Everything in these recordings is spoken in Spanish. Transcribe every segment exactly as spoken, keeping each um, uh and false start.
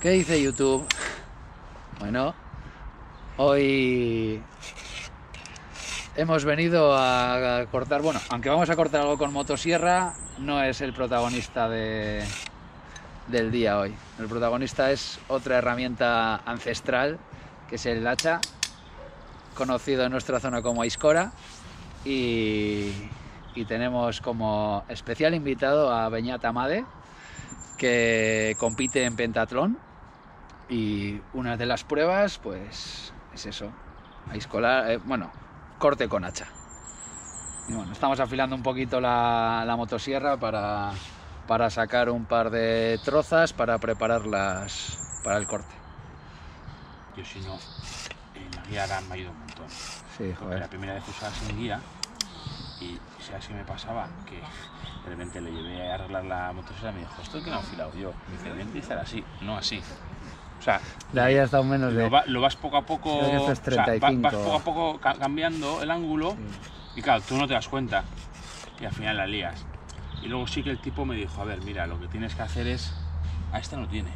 ¿Qué dice YouTube? Bueno, hoy hemos venido a cortar, bueno, aunque vamos a cortar algo con motosierra, no es el protagonista de, del día hoy. El protagonista es otra herramienta ancestral, que es el hacha, conocido en nuestra zona como aizkora, y, y tenemos como especial invitado a Beñat Amade, que compite en Pentatlón. Y una de las pruebas, pues, es eso, aizkolari, eh, bueno, corte con hacha. Y bueno, estamos afilando un poquito la, la motosierra para, para sacar un par de trozas para prepararlas para el corte. Yo si no, en la guía RAM me ha ayudado un montón. Sí, joder. La primera vez usaba sin guía y, ¿sabes qué me pasaba? Que de repente le llevé a arreglar la motosierra y me dijo, esto que no he afilado yo. Me dice, voy a utilizar así, no así. O sea, de ahí hasta un menos de... lo, va, lo vas poco a poco, o sea, va, vas poco a poco ca cambiando el ángulo, sí. Y claro, tú no te das cuenta y al final la lías. Y luego sí que el tipo me dijo, a ver, mira, lo que tienes que hacer es... a esta no tiene.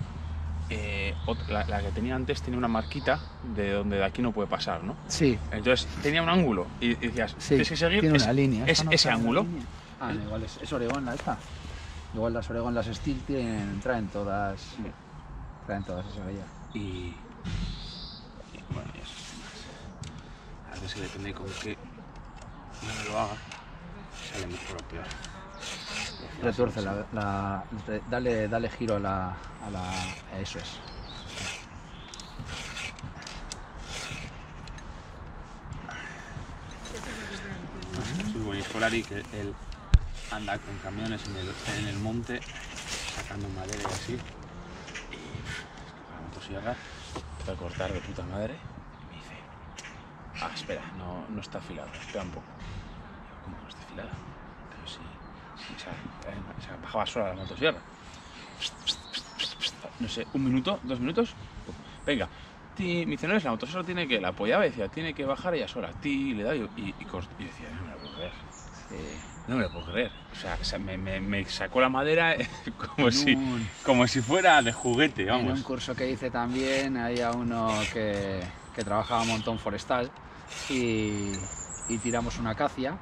Eh, otra, la, la que tenía antes tenía una marquita de donde de aquí no puede pasar, ¿no? Sí. Entonces tenía un ángulo y, y decías, sí, tienes que seguir tiene es, una línea. Es, no ese ángulo. Línea. Ah, no, igual es, es Oregon la esta. Igual las Oregon, las Stihl tienen, traen todas... Sí. En todas esas bellas. Y, y bueno, ya son. A veces depende con qué no me lo haga, sale mejor o peor. Retuerce la, la, la dale, dale giro a la, a la a eso es. Soy un aizkolari que él anda con camiones en el, en el monte sacando madera y así. Sierra, voy a cortar de puta madre y me dice, ah, espera, no, no está afilado, espera un poco. Digo, ¿cómo no está afilada? Pero si, si se, se, se bajaba sola la motosierra. Pst, pst, pst, pst, pst, no sé, un minuto, dos minutos, venga. Ti, me dice, no es la motosierra, tiene que, la apoyaba y decía, tiene que bajar ella sola. Ti, le da yo, y, y, corto, y decía, no me la puedo creer. Eh, no me lo puedo creer. O sea, me, me, me sacó la madera como, si, como si fuera de juguete, vamos. En un curso que hice también había uno que, que trabajaba un montón forestal y, y tiramos una acacia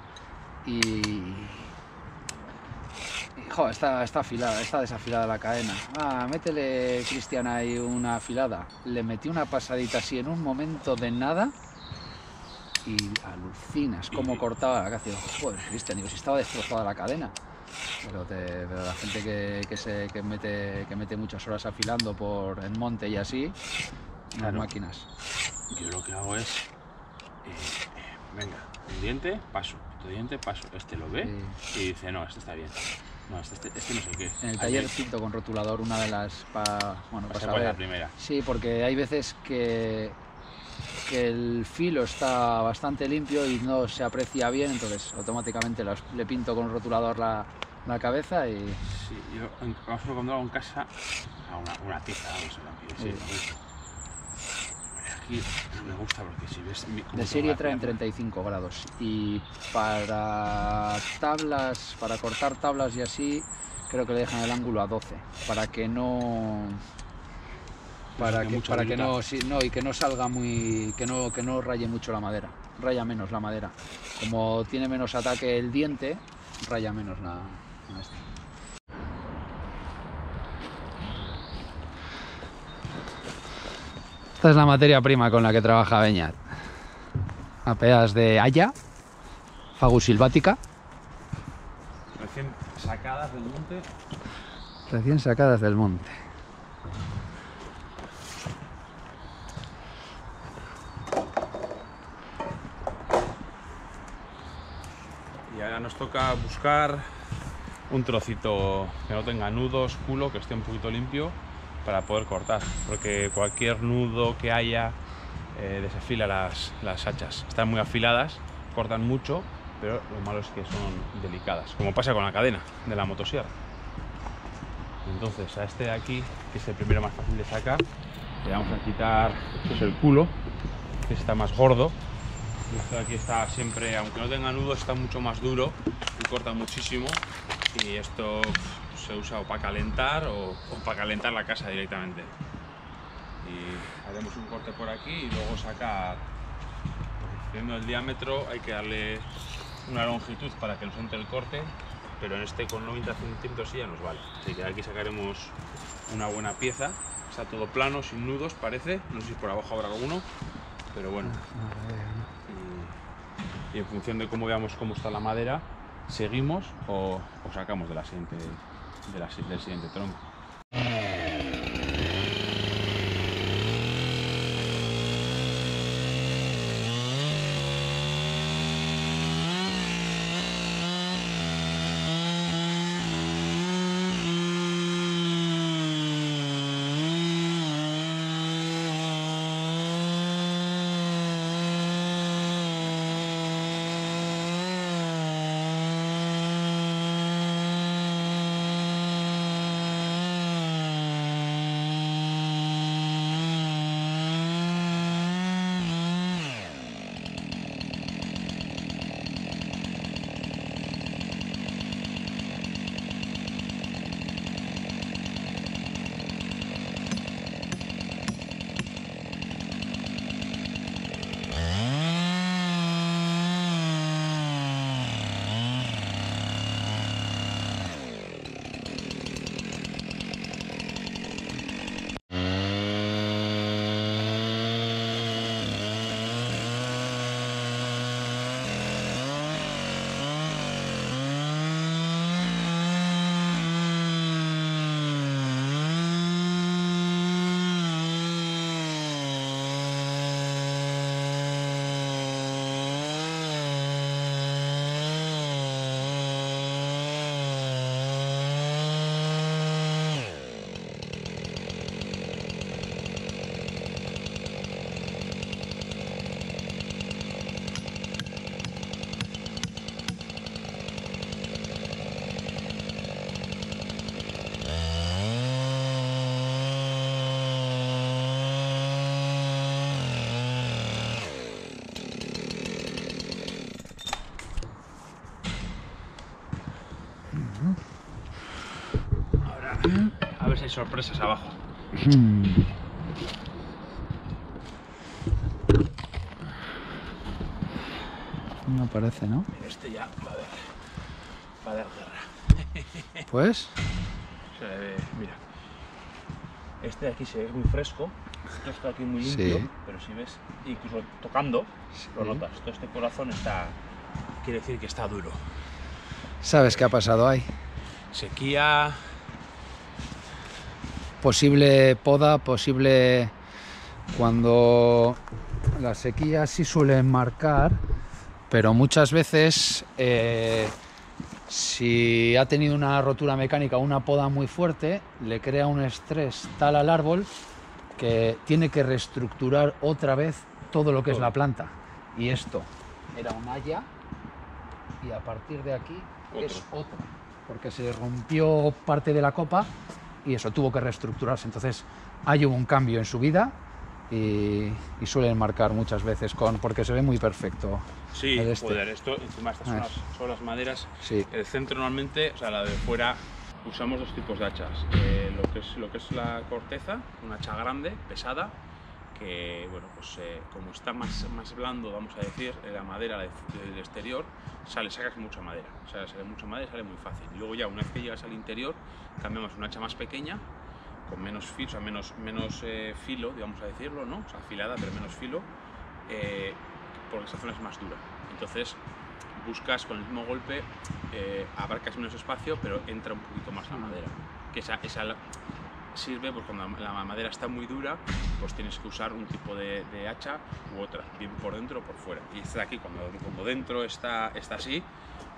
y... y jo, está, está afilada, está desafilada la cadena. Ah, métele, Cristian, ahí una afilada. Le metí una pasadita así en un momento de nada. Y alucinas cómo cortaba la acacia. Joder, Cristian, digo, si estaba destrozada la cadena. Pero, te, pero la gente que, que, se, que, mete, que mete muchas horas afilando por el monte y así, claro. Las máquinas. Yo lo que hago es, eh, eh, venga, un diente, paso, otro diente, paso. Este lo ve sí. Y dice, no, este está bien. No, este, este no sé qué. En el taller pinto con rotulador una de las... Pa, bueno, para saber. La primera. Sí, porque hay veces que... que el filo está bastante limpio y no se aprecia bien, entonces automáticamente los, le pinto con un rotulador la, la cabeza y... Sí, yo en, cuando hago en casa, a una, una tiza, vamos a la sí. Aquí no me gusta porque si ves... De serie traen treinta y cinco grados y para tablas, para cortar tablas y así, creo que le dejan el ángulo a doce, para que no... para que, para que no, sí, no y que no salga muy que no que no raye mucho la madera, raya menos la madera, como tiene menos ataque el diente, raya menos la, la esta. Esta es la materia prima con la que trabaja Beñat. Mapeas de haya, Fagus sylvatica, recién sacadas del monte, recién sacadas del monte. Nos toca buscar un trocito que no tenga nudos, culo, que esté un poquito limpio para poder cortar, porque cualquier nudo que haya eh, desafila las, las hachas. Están muy afiladas, cortan mucho, pero lo malo es que son delicadas, como pasa con la cadena de la motosierra. Entonces a este de aquí, que es el primero más fácil de sacar, le vamos a quitar, esto es el culo, que está más gordo. Esto de aquí está siempre, aunque no tenga nudos, está mucho más duro y corta muchísimo. Y esto se usa o para calentar o, o para calentar la casa directamente. y haremos un corte por aquí y luego sacar, viendo el diámetro, hay que darle una longitud para que nos entre el corte, pero en este con noventa centímetros ya nos vale, así que aquí sacaremos una buena pieza. Está todo plano, sin nudos parece, no sé si por abajo habrá alguno, pero bueno, y, y en función de cómo veamos cómo está la madera, seguimos o, o sacamos de la siguiente, de la, del siguiente tronco. A ver si hay sorpresas abajo. No parece, ¿no? Este ya va a, ver, va a dar guerra. Pues se ve, mira. Este de aquí se ve muy fresco. Esto está aquí muy limpio, sí. Pero si ves, incluso tocando, sí. Lo notas. Todo este corazón está, quiere decir que está duro. ¿Sabes qué ha pasado ahí? Sequía. Posible poda, posible... Cuando las sequías sí suelen marcar, pero muchas veces eh, si ha tenido una rotura mecánica o una poda muy fuerte, le crea un estrés tal al árbol que tiene que reestructurar otra vez todo lo que es la planta. Y esto era un haya y a partir de aquí otro. Es otra, porque se rompió parte de la copa y eso tuvo que reestructurarse, entonces hay un cambio en su vida y, y suelen marcar muchas veces con, porque se ve muy perfecto. Sí, el este. Joder, esto encima estas son las, son las maderas, sí. El centro normalmente, o sea la de fuera, usamos dos tipos de hachas, eh, lo, que es, lo que es la corteza, una hacha grande, pesada, que bueno pues eh, como está más, más blando, vamos a decir, la madera del de, de exterior, sale, sacas mucha madera, o sea, sale mucha madera y sale muy fácil. Y luego ya una vez que llegas al interior, cambiamos una hacha más pequeña, con menos filo, o sea, menos, menos eh, filo, digamos a decirlo, ¿no? O sea, afilada, pero menos filo, eh, porque esa zona es más dura. Entonces buscas con el mismo golpe, eh, abarcas menos espacio, pero entra un poquito más la madera. Que esa, esa sirve porque cuando la madera está muy dura, pues tienes que usar un tipo de, de hacha u otra, bien por dentro o por fuera. Y esta de aquí, cuando, cuando dentro está, está así,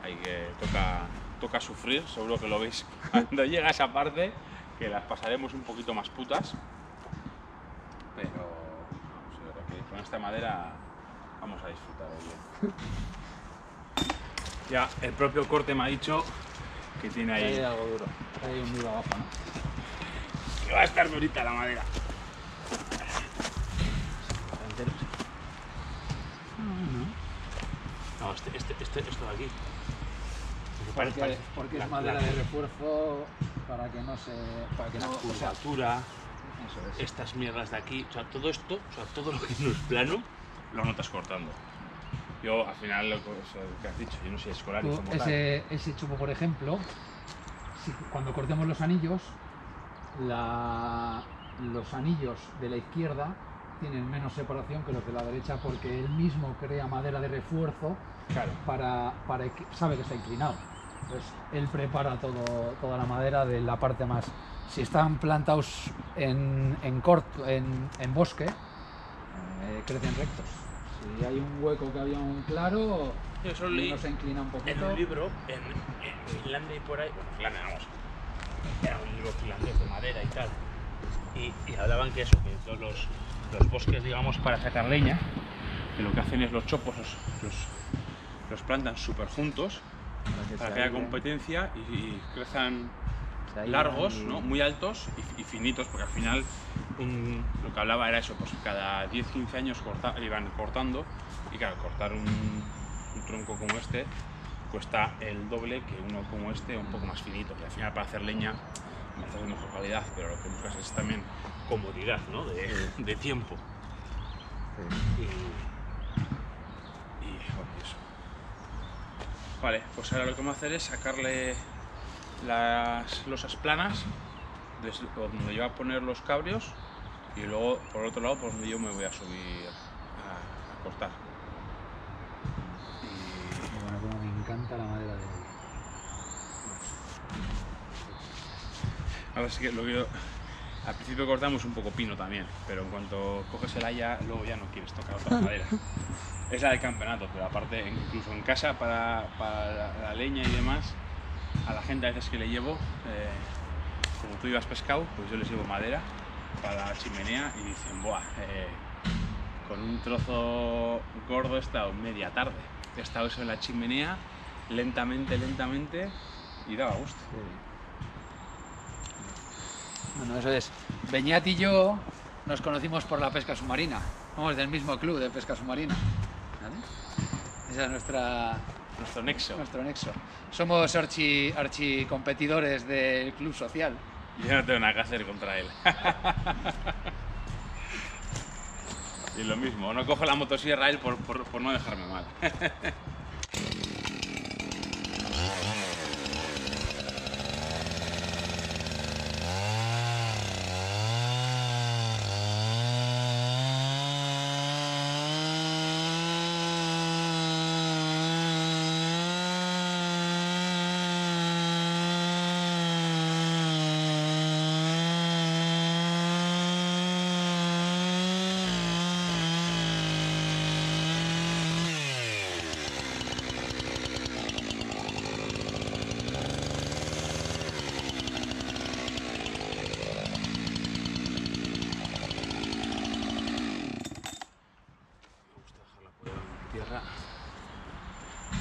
hay que, toca, toca sufrir, seguro que lo veis cuando llega esa parte, que las pasaremos un poquito más putas, pero no, que con esta madera vamos a disfrutar hoy. Ya el propio corte me ha dicho que tiene ahí, ahí hay algo duro, hay un muro abajo, ¿no? Que va a estar durita la madera. No, este, este, este, esto de aquí. Porque, porque, porque es madera de refuerzo para que no se... Para que no se satura. Eso es. Estas mierdas de aquí, o sea, todo esto, o sea, todo lo que no es plano, lo notas cortando. Yo, al final, lo que, o sea, lo que has dicho, yo no soy escolar. Ese, ese chupo, por ejemplo, si, cuando cortemos los anillos, la, los anillos de la izquierda tienen menos separación que los de la derecha porque él mismo crea madera de refuerzo, claro, para, para sabe que está inclinado. Entonces, él prepara todo, toda la madera de la parte más... Si están plantados en, en, corto, en, en bosque, eh, crecen rectos. Si hay un hueco que había un claro, eso uno se inclina un poquito. En un libro, en, en Finlandia y por ahí... Bueno, Finlandia, vamos. Era un libro finlandés de madera y tal. Y, y hablaban que eso, que todos los, los bosques, digamos, para sacar leña, que lo que hacen es los chopos, los, los, los plantan súper juntos, para, para que haya competencia y, y crezcan largos, ¿no? Muy altos y, y finitos, porque al final un, lo que hablaba era eso, pues cada diez a quince años corta, iban cortando, y claro, cortar un, un tronco como este cuesta el doble que uno como este, un poco más finito, que al final para hacer leña es de mejor calidad, pero lo que buscas es también comodidad, ¿no? De, sí. de tiempo. Sí. Y, y bueno, eso. Vale, pues ahora lo que vamos a hacer es sacarle las losas planas desde donde yo voy a poner los cabrios y luego por otro lado por donde yo me voy a subir a, a cortar. Y... Bueno, como me encanta la madera de... Ahora sí que lo que yo... Al principio cortamos un poco pino también, pero en cuanto coges el haya, luego ya no quieres tocar otra madera. Es la del campeonato, pero aparte, incluso en casa, para, para la leña y demás, a la gente a veces que le llevo, eh, como tú llevas pescado, pues yo les llevo madera para la chimenea y dicen, buah, eh, con un trozo gordo he estado media tarde. He estado eso en la chimenea, lentamente, lentamente, y daba gusto. Bueno, eso es. Beñat y yo nos conocimos por la pesca submarina. Somos del mismo club de pesca submarina. ¿Vale? Ese es nuestra, nuestro nexo. Nuestro nexo. Somos archi, archi competidores del club social. Yo no tengo nada que hacer contra él. Y lo mismo, no cojo la motosierra a él por, por, por no dejarme mal.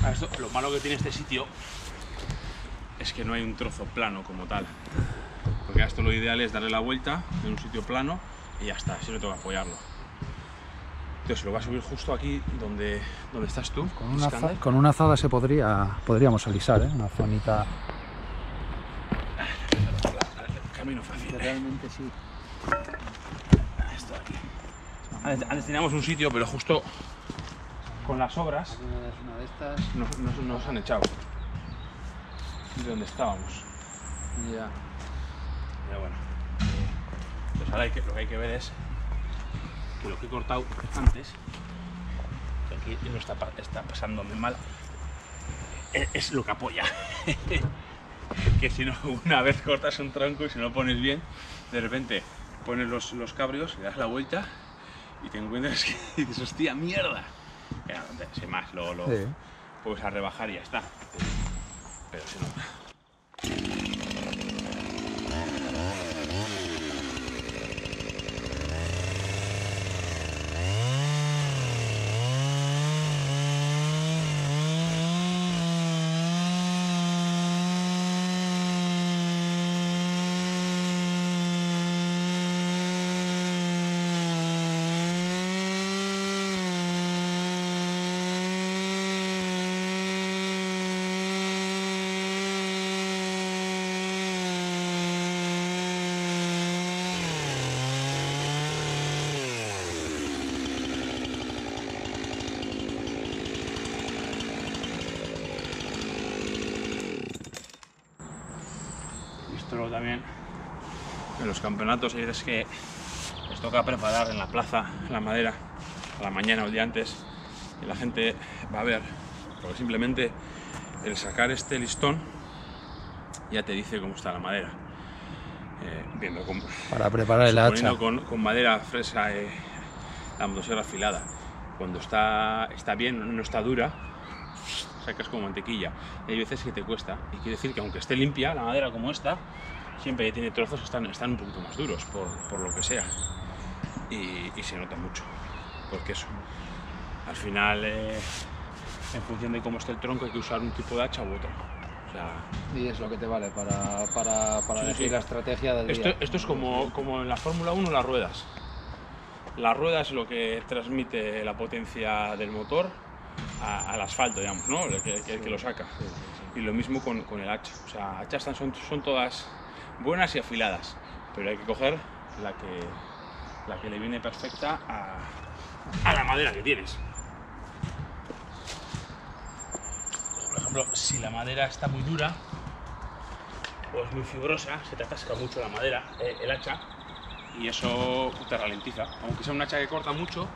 Esto, lo malo que tiene este sitio es que no hay un trozo plano como tal, porque a esto lo ideal es darle la vuelta en un sitio plano y ya está, así no tengo que apoyarlo. Entonces lo voy a subir justo aquí donde, donde estás tú. Con una, azada, con una azada se podría, podríamos alisar, ¿eh? Una zonita... Camino fácil. Realmente sí. Esto de aquí. Antes, antes teníamos un sitio, pero justo... Con las obras una de estas. Nos, nos, nos han echado de donde estábamos. Ya. Ya bueno. Pues ahora hay que, lo que hay que ver es que lo que he cortado antes, que aquí no está, está pasándome mal, es, es lo que apoya. Que si no, una vez cortas un tronco y si no lo pones bien, de repente pones los, los cabrios, le das la vuelta y te encuentras que y dices, hostia, mierda. Claro, sin más, lo, lo sí. Puedes a rebajar y ya está. Pero si no... también. En los campeonatos hay veces que les toca preparar en la plaza, en la madera, a la mañana o el día antes, y la gente va a ver, porque simplemente el sacar este listón ya te dice cómo está la madera. Eh, viendo con, Para preparar el hacha. Con, con madera fresa, eh, la motosierra afilada. Cuando está, está bien, no está dura, sacas como mantequilla. Y hay veces que te cuesta. Y quiere decir que aunque esté limpia, la madera como esta, siempre tiene trozos que están, están un poquito más duros, por, por lo que sea. Y, y se nota mucho. Porque eso, al final, eh, en función de cómo esté el tronco, hay que usar un tipo de hacha u otro. Y es lo que te vale para, para, para sí, elegir sí. la estrategia del esto, día. Esto es como, como en la Fórmula uno las ruedas. La rueda es lo que transmite la potencia del motor a, al asfalto, digamos, ¿no? El que, que, que lo saca. Sí, sí, sí. Y lo mismo con, con el hacha. O sea, hachas son, son todas buenas y afiladas, pero hay que coger la que, la que le viene perfecta a, a la madera que tienes. Por ejemplo, si la madera está muy dura o es muy fibrosa, se te atasca mucho la madera, eh, el hacha, y eso te ralentiza. Aunque sea un hacha que corta mucho,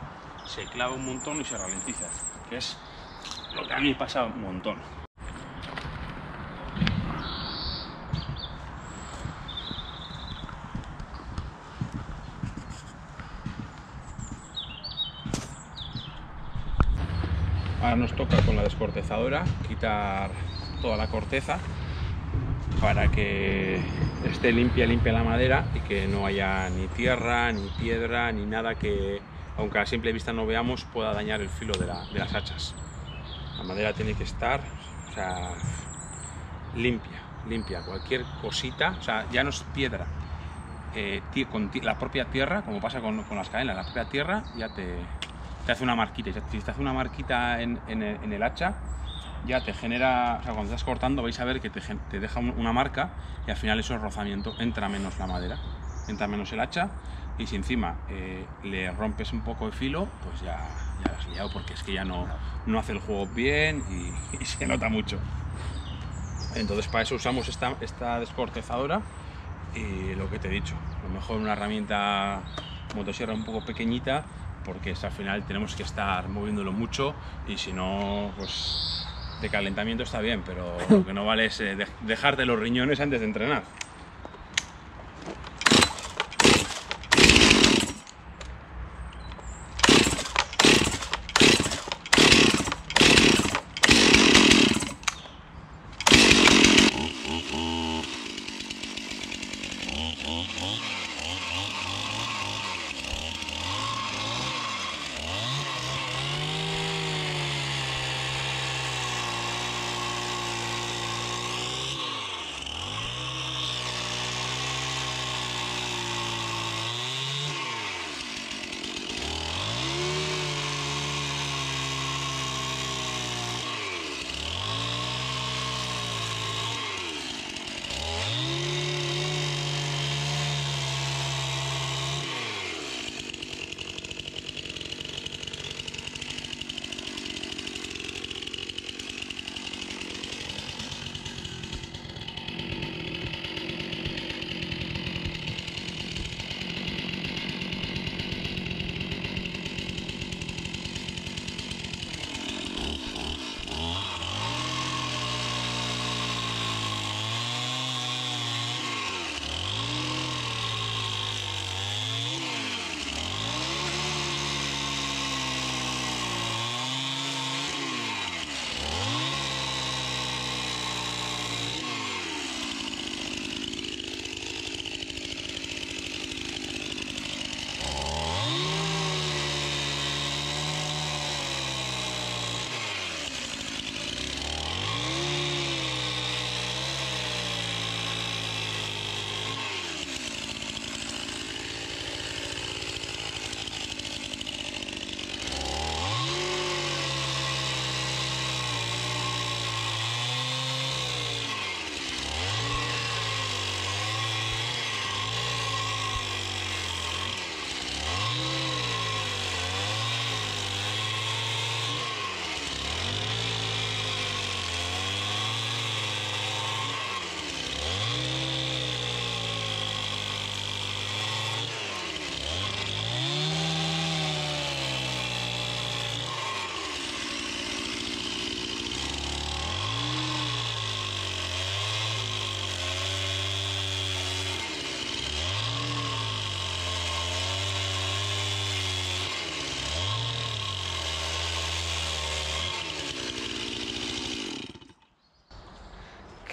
se clava un montón y se ralentiza, que es lo que a mí pasa un montón. Ahora nos toca con la descortezadora quitar toda la corteza para que esté limpia, limpia la madera y que no haya ni tierra, ni piedra, ni nada que, aunque a simple vista no veamos, pueda dañar el filo de, la, de las hachas. La madera tiene que estar, o sea, limpia, limpia. Cualquier cosita, o sea, ya no es piedra, eh, con la propia tierra, como pasa con, con las cadenas, la propia tierra ya te... te hace una marquita, si te hace una marquita en, en, el, en el hacha, ya te genera, o sea, cuando estás cortando vais a ver que te, te deja una marca y al final eso es rozamiento, entra menos la madera, entra menos el hacha, y si encima eh, le rompes un poco el filo, pues ya, ya lo has liado, porque es que ya no, no hace el juego bien y, y se nota mucho. Entonces para eso usamos esta, esta descortezadora y lo que te he dicho, a lo mejor una herramienta motosierra un poco pequeñita, porque al final tenemos que estar moviéndolo mucho y si no, pues de calentamiento está bien, pero lo que no vale es eh, dejarte los riñones antes de entrenar.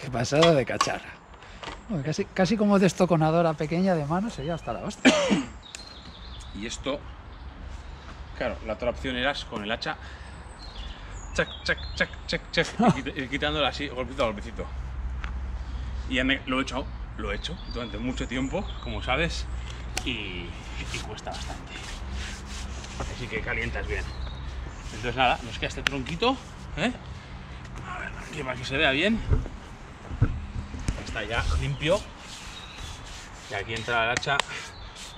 Qué pasada de cacharra. Bueno, casi, casi como destoconadora pequeña de mano sería hasta la hostia. Y esto... Claro, la otra opción era con el hacha... Chac, chac, chac, chac, chac, y quitándola así, golpecito a golpecito. Y ya me, lo he hecho, lo he hecho durante mucho tiempo, como sabes, y, y cuesta bastante. Así que calientas bien. Entonces nada, nos queda este tronquito, ¿eh? A ver, aquí para que se vea bien. Está ya limpio. Y aquí entra la hacha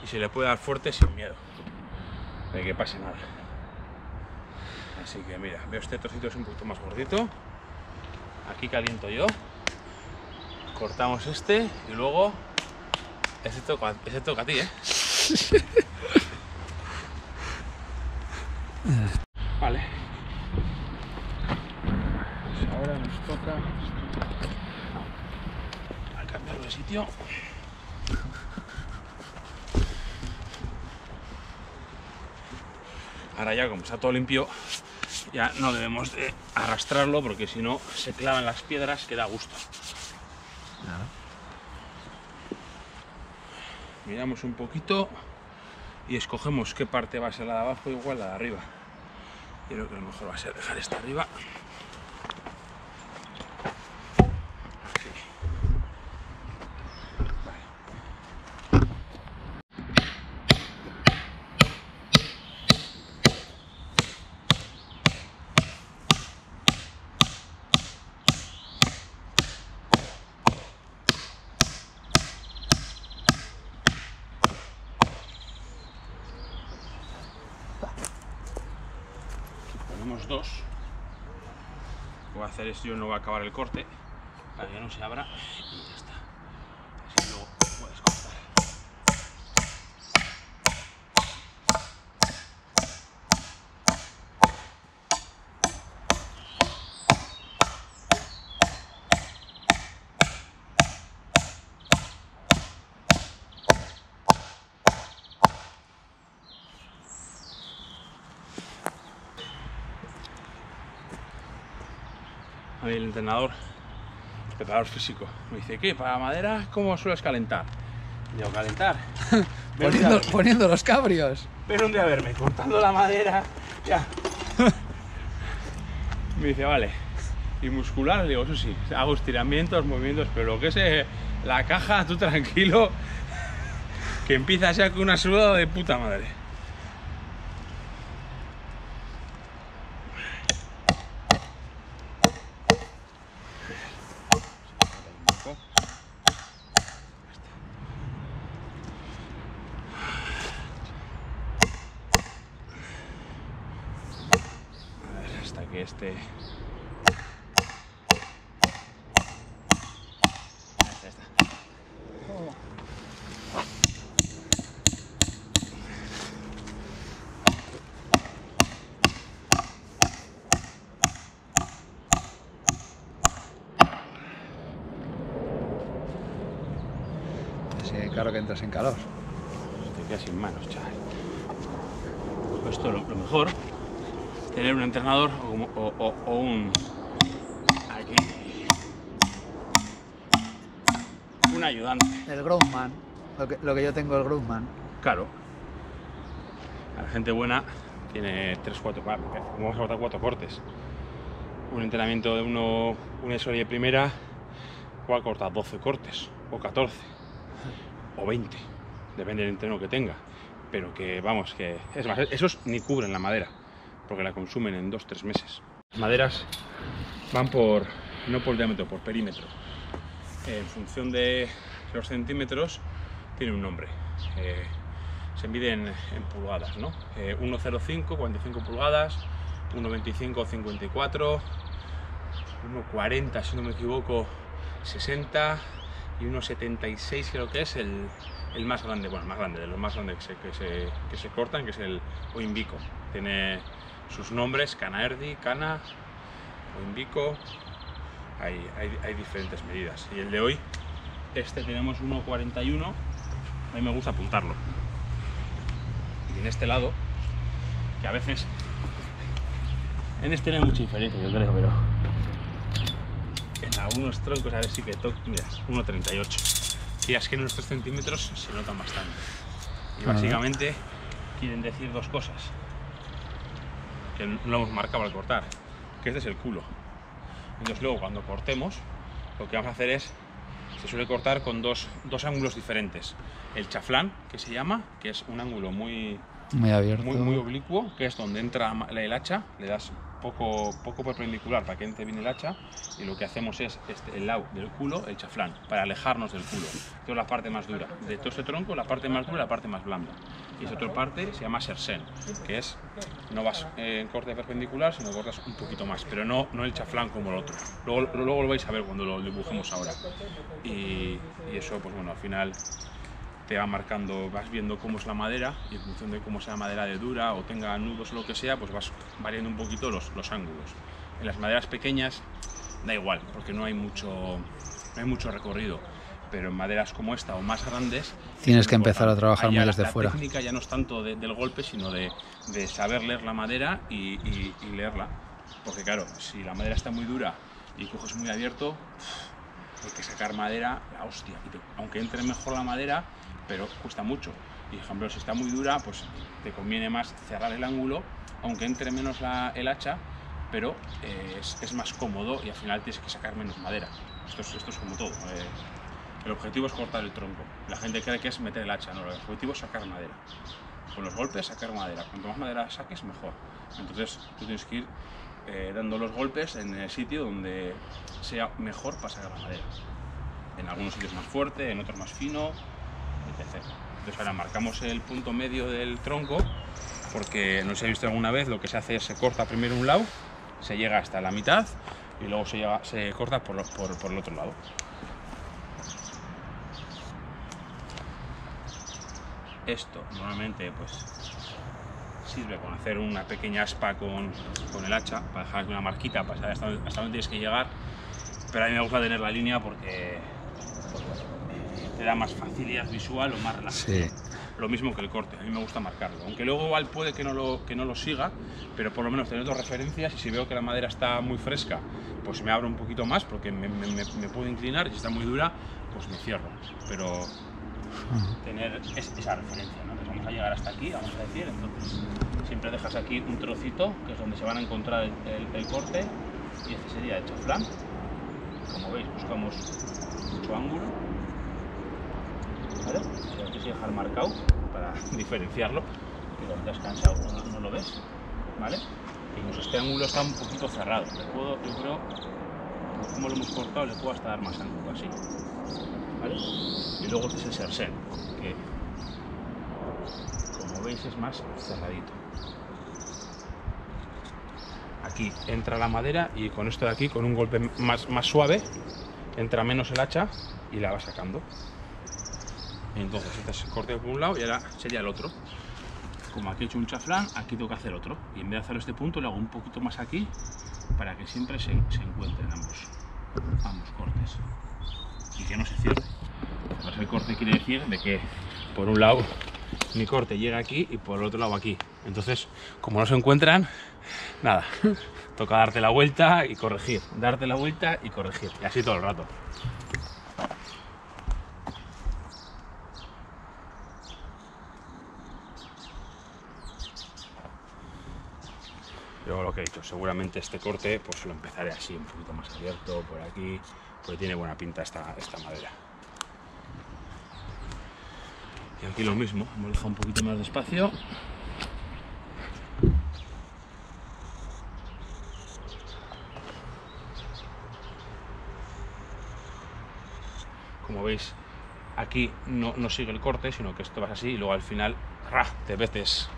y se le puede dar fuerte sin miedo de que pase nada. Así que mira, veo este trocito es un poquito más gordito. Aquí caliento yo. Cortamos este y luego... Ese toca, ese toca a ti, ¿eh? Vale. Pues ahora nos toca... Al cambiar de sitio... Ahora ya, como está todo limpio, ya no debemos de arrastrarlo porque si no se clavan las piedras, que da gusto. Claro. Miramos un poquito y escogemos qué parte va a ser la de abajo, igual la de arriba. Yo creo que lo mejor va a ser dejar esta arriba. Dos. Lo que voy a hacer es yo no voy a acabar el corte para que no se abra y ya está. Así luego puedes cortar. El entrenador, el preparador físico, me dice, ¿qué? ¿Para madera cómo sueles calentar? Y digo, calentar. poniendo, poniendo los cabrios. Ven un día a verme, cortando la madera, ya. Me dice, vale. Y muscular, le digo, eso sí, hago estiramientos, movimientos, pero lo que es eh, la caja, tú tranquilo, que empieza ya con una sudada de puta madre. Este... Esta, esta. Oh. Sí, claro que entras en calor. Te quedas sin manos, chaval. Esto lo, lo mejor. Tener un entrenador o, como, o, o, o un... Aquí. Un ayudante. El groundman. Lo que, lo que yo tengo, el groundman. Claro. La gente buena tiene tres cuatro... Vamos a cortar cuatro cortes. Un entrenamiento de uno... Una serie de primera... Puede cortar doce cortes. O catorce. O veinte. Depende del entreno que tenga. Pero que, vamos, que... Es más, esos ni cubren la madera, porque la consumen en dos tres meses. Las maderas van por, no por diámetro, por perímetro. En función de los centímetros tiene un nombre. Eh, se miden en, en pulgadas, ¿no? Eh, uno coma cero cinco, cuarenta y cinco pulgadas, uno coma veinticinco, cincuenta y cuatro, uno coma cuarenta, si no me equivoco, sesenta y uno coma setenta y seis creo que es el, el más grande, bueno, el más grande, de los más grandes que se, que se, que se cortan, que es el Oimbico. Tiene sus nombres, Kana Erdi, Kana, Oimbico, hay, hay, hay diferentes medidas. Y el de hoy, este tenemos uno coma cuarenta y uno, a mí me gusta apuntarlo. Y en este lado, que a veces, en este no hay mucha diferencia, yo creo, pero en algunos troncos, a ver si que toque. Mira, uno treinta y ocho. Y es que en nuestros centímetros se notan bastante. Y básicamente quieren decir dos cosas. Que lo hemos marcado al cortar, que este es el culo. Entonces luego cuando cortemos, lo que vamos a hacer es, se suele cortar con dos, dos ángulos diferentes. El chaflán, que se llama, que es un ángulo muy, muy abierto, muy, muy oblicuo, que es donde entra el hacha, le das poco, poco perpendicular para que entre bien el hacha, y lo que hacemos es este, el lado del culo, el chaflán, para alejarnos del culo. Esto es la parte más dura. De todo ese tronco, la parte más dura, la parte más blanda. Y esa otra parte se llama sersen, que es, no vas eh, en corte perpendicular, sino cortas un poquito más, pero no, no el chaflán como el otro. Luego, luego lo vais a ver cuando lo dibujemos ahora. Y, y eso, pues bueno, al final te va marcando, vas viendo cómo es la madera, y en función de cómo sea la madera, de dura o tenga nudos o lo que sea, pues vas variando un poquito los, los ángulos. En las maderas pequeñas da igual, porque no hay mucho, no hay mucho recorrido. Pero en maderas como esta o más grandes tienes que empezar a trabajar muy desde fuera. La técnica ya no es tanto de, del golpe, sino de, de saber leer la madera y, y, y leerla. Porque claro, si la madera está muy dura y coges muy abierto, hay que sacar madera, la hostia. Aunque entre mejor la madera, pero cuesta mucho. Y por ejemplo, si está muy dura, pues te conviene más cerrar el ángulo, aunque entre menos la, el hacha, pero eh, es, es más cómodo y al final tienes que sacar menos madera. Esto es, esto es como todo. Eh, El objetivo es cortar el tronco. La gente cree que es meter el hacha, no, el objetivo es sacar madera. Con los golpes sacar madera, cuanto más madera saques mejor. Entonces tú tienes que ir eh, dando los golpes en el sitio donde sea mejor para sacar la madera. En algunos sitios más fuerte, en otros más fino, etcétera. Entonces ahora marcamos el punto medio del tronco, porque no sé si habéis visto alguna vez, lo que se hace es se corta primero un lado, se llega hasta la mitad y luego se, llega, se corta por, los, por, por el otro lado. Esto normalmente pues sirve con hacer una pequeña aspa con, con el hacha, para dejar una marquita, para saber hasta, hasta dónde tienes que llegar, pero a mí me gusta tener la línea porque pues, te da más facilidad visual o más relajación. Sí. Lo mismo que el corte, a mí me gusta marcarlo, aunque luego igual puede que no lo, que no lo siga, pero por lo menos tener dos referencias, y si veo que la madera está muy fresca, pues me abro un poquito más porque me, me, me, me puedo inclinar, y si está muy dura, pues me cierro, pero... tener esa referencia, ¿no? Entonces vamos a llegar hasta aquí, vamos a decir, entonces siempre dejas aquí un trocito que es donde se van a encontrar el, el, el corte, y este sería el chaflán. Como veis, buscamos mucho ángulo, ¿vale? Si lo quieres dejar marcado para diferenciarlo, que lo has cansado, no, no lo ves, ¿vale? Incluso este ángulo está un poquito cerrado, le puedo, yo creo, como lo hemos cortado, le puedo hasta dar más ángulo, así. ¿Vale? Y luego este es el sersen, que como veis es más cerradito. Aquí entra la madera, y con esto de aquí, con un golpe más, más suave, entra menos el hacha y la va sacando. Entonces este es el corte por un lado y ahora sería el otro. Como aquí he hecho un chaflán, aquí tengo que hacer otro, y en vez de hacer este punto le hago un poquito más aquí para que siempre se, se encuentren ambos, ambos cortes. Y que no se cierre. Entonces el corte quiere decir de que por un lado mi corte llega aquí y por el otro lado aquí. Entonces, como no se encuentran, nada, toca darte la vuelta y corregir, darte la vuelta y corregir, y así todo el rato. Yo lo que he dicho, seguramente este corte pues lo empezaré así, un poquito más abierto, por aquí, porque tiene buena pinta esta, esta madera. Y aquí lo mismo, hemos dejado un poquito más de espacio. Como veis, aquí no, no sigue el corte, sino que esto vas así y luego al final ¡ra! te metes.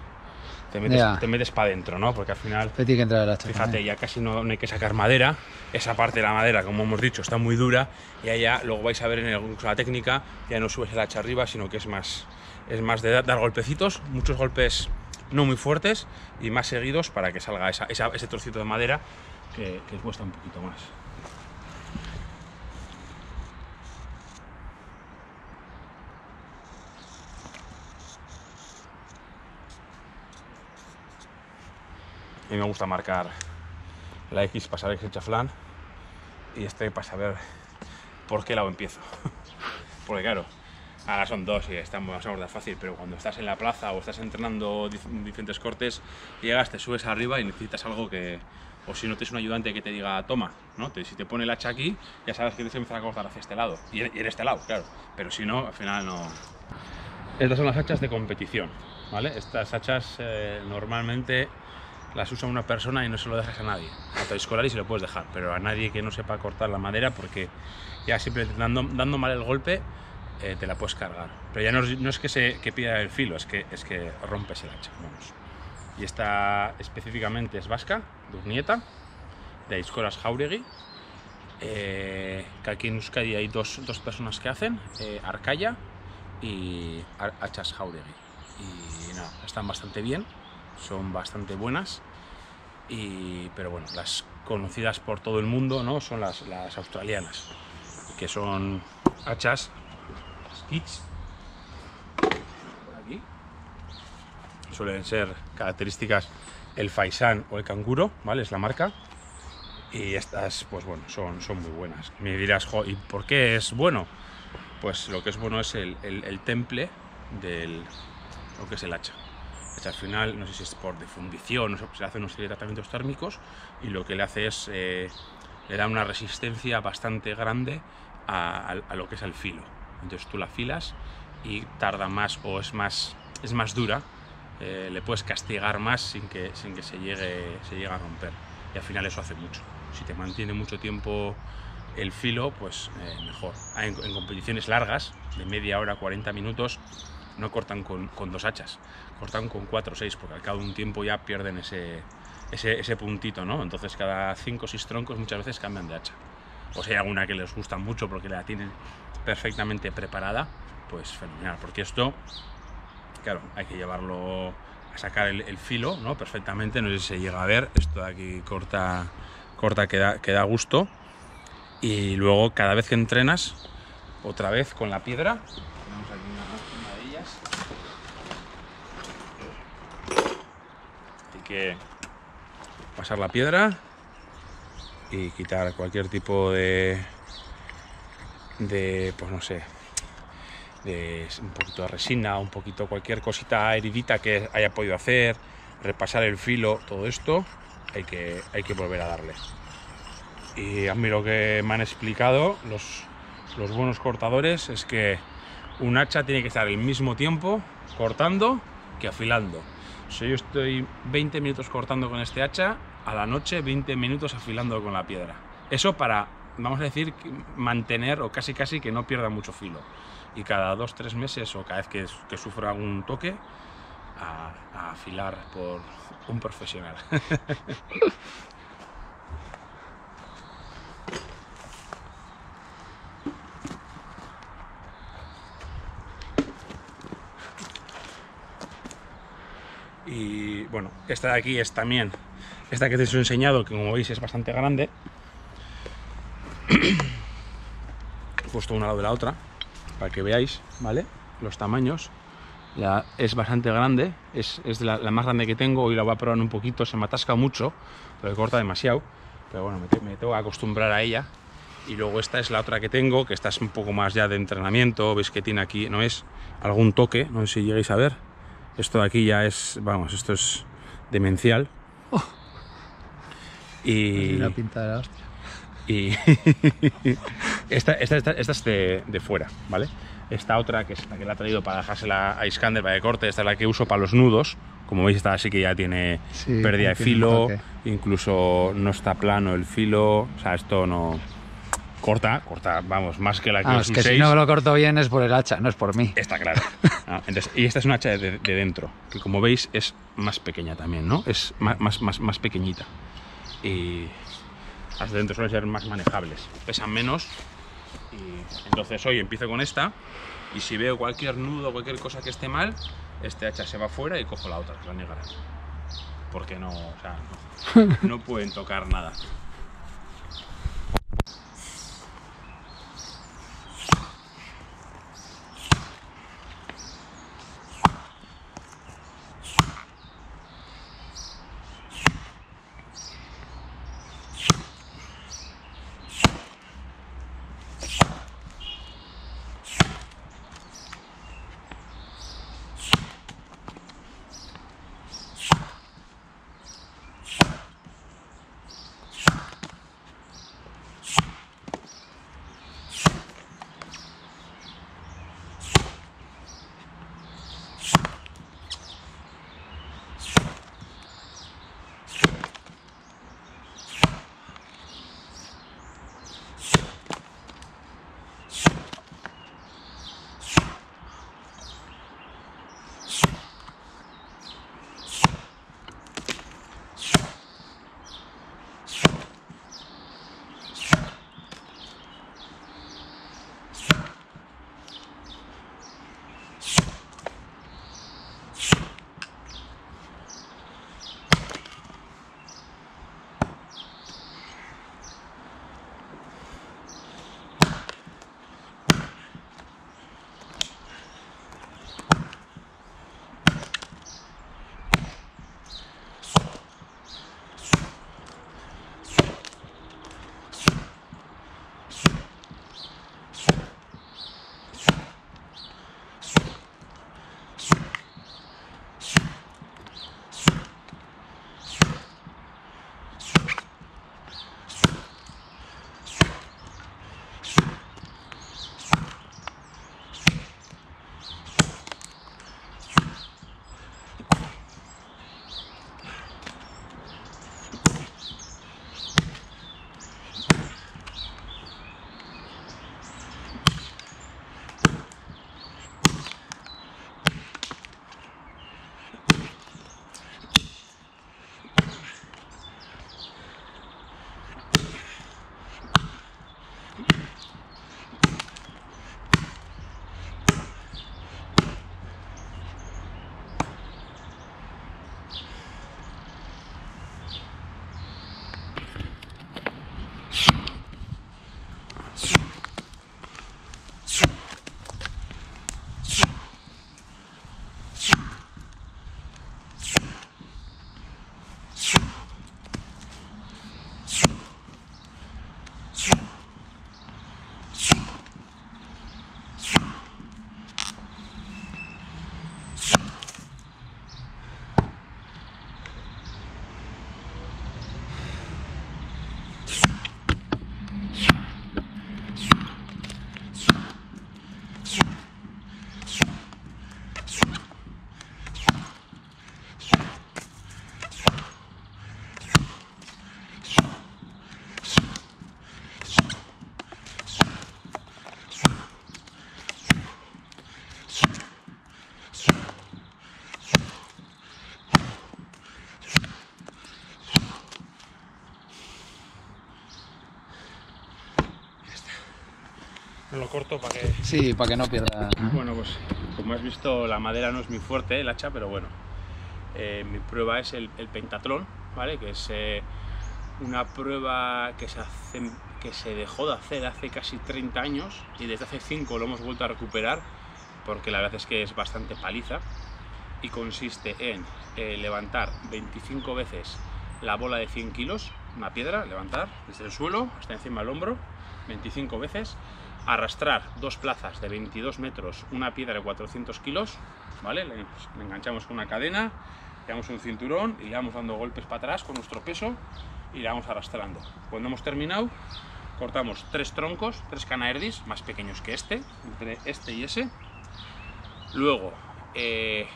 Te metes, yeah. te metes para adentro, ¿no? Porque al final, tiene que entrar el hacha, fíjate, también. Ya casi no, no hay que sacar madera. Esa parte de la madera, como hemos dicho, está muy dura, y allá luego vais a ver en el, la técnica, ya no subes el hacha arriba, sino que es más, es más de dar golpecitos, muchos golpes no muy fuertes y más seguidos para que salga esa, esa, ese trocito de madera que, que cuesta un poquito más. A mí me gusta marcar la X para saber que es el chaflán, y estoy para saber por qué lado empiezo. Porque claro, ahora son dos y estamos a abordar fácil, pero cuando estás en la plaza o estás entrenando diferentes cortes, llegas, te subes arriba y necesitas algo que... O si no tienes un ayudante que te diga, toma, ¿no? Si te pone el hacha aquí, ya sabes que tienes que empezar a cortar hacia este lado. Y en este lado, claro. Pero si no, al final no... Estas son las hachas de competición, ¿vale? Estas hachas eh, normalmente las usa una persona y no se lo dejas a nadie. A tu aizkolari se lo puedes dejar, pero a nadie que no sepa cortar la madera, porque ya siempre dando, dando mal el golpe eh, te la puedes cargar. Pero ya no, no es que, se, que pierda el filo, es que, es que rompes el hacha, vamos. Y esta específicamente es vasca, Durnieta, de aizkoras Jauregi, eh, que aquí en Euskadi hay dos, dos personas que hacen, eh, Arcaya y Ar hachas Jauregi. Y nada, no, están bastante bien, son bastante buenas, y, pero bueno, las conocidas por todo el mundo, ¿no? Son las, las australianas, que son hachas kits. Suelen ser características el faisán o el canguro, ¿vale? Es la marca. Y estas, pues bueno, son, son muy buenas. Me dirás, jo, ¿y por qué es bueno? Pues lo que es bueno es el, el, el temple del lo que es el hacha. El hacha al final, no sé si es por defundición, no sé, se le hace unos tratamientos térmicos y lo que le hace es, eh, le da una resistencia bastante grande a, a, a lo que es el filo. Entonces tú la afilas y tarda más o es más, es más dura. Eh, le puedes castigar más sin que, sin que se, llegue, se llegue a romper, y al final eso hace mucho. Si te mantiene mucho tiempo el filo, pues eh, mejor. En, en competiciones largas, de media hora, cuarenta minutos, no cortan con, con dos hachas, cortan con cuatro o seis, porque al cabo de un tiempo ya pierden ese, ese, ese puntito, ¿no? Entonces cada cinco o seis troncos muchas veces cambian de hacha. O si hay alguna que les gusta mucho porque la tienen perfectamente preparada, pues fenomenal, porque esto... Claro, hay que llevarlo a sacar el, el filo, ¿no? Perfectamente, no sé si se llega a ver, esto de aquí corta, corta que da, que da gusto. Y luego cada vez que entrenas, otra vez con la piedra, tenemos aquí una, una de ellas. Hay que pasar la piedra y quitar cualquier tipo de, de pues no sé, de un poquito de resina, un poquito cualquier cosita heridita que haya podido hacer, repasar el filo, todo esto hay que, hay que volver a darle. Y a mí lo que me han explicado los, los buenos cortadores es que un hacha tiene que estar el mismo tiempo cortando que afilando. Si yo estoy veinte minutos cortando con este hacha, a la noche veinte minutos afilando con la piedra. Eso para, vamos a decir, mantener o casi casi que no pierda mucho filo. Y cada dos, tres meses o cada vez que, que sufra algún toque, a, a afilar por un profesional. Y bueno, esta de aquí es también, esta que te he enseñado, que como veis es bastante grande. He puesto una al lado de la otra, para que veáis, ¿vale? Los tamaños. La, es bastante grande, es, es la, la más grande que tengo. Hoy la voy a probar un poquito, se me atasca mucho, porque corta demasiado, pero bueno, me, me tengo que acostumbrar a ella. Y luego esta es la otra que tengo, que esta es un poco más ya de entrenamiento, veis que tiene aquí, no es algún toque, no sé si llegáis a ver. Esto de aquí ya es, vamos, esto es demencial. Oh. Y... la pinta de la hostia. Y esta, esta, esta, esta es de, de fuera, ¿vale? Esta otra, que es la que la he traído para dejársela a Iskander para que corte, esta es la que uso para los nudos. Como veis, esta sí que ya tiene, sí, pérdida de filo, incluso no está plano el filo, o sea, esto no... Corta, corta, vamos, más que la que ah, es que si no lo corto bien es por el hacha, no es por mí. Está claro. No, entonces, y esta es una hacha de, de dentro, que como veis es más pequeña también, ¿no? Es más, más, más, más pequeñita. Y... las de dentro suelen ser más manejables, pesan menos. Y entonces hoy empiezo con esta y si veo cualquier nudo o cualquier cosa que esté mal, este hacha se va fuera y cojo la otra, la negra, porque no, o sea, no, no pueden tocar nada. lo corto para que... Sí, para que no pierda... Bueno, pues como has visto, la madera no es muy fuerte, el hacha, pero bueno. Eh, mi prueba es el, el pentatlón, ¿vale? Que es eh, una prueba que se, hace, que se dejó de hacer hace casi treinta años y desde hace cinco lo hemos vuelto a recuperar porque la verdad es que es bastante paliza y consiste en eh, levantar veinticinco veces la bola de cien kilos, una piedra, levantar desde el suelo hasta encima del hombro, veinticinco veces, arrastrar dos plazas de veintidós metros, una piedra de cuatrocientos kilos, ¿vale? Le, le enganchamos con una cadena, le damos un cinturón y le vamos dando golpes para atrás con nuestro peso y le vamos arrastrando. Cuando hemos terminado, cortamos tres troncos, tres Kana Erdis, más pequeños que este, entre este y ese. Luego eh,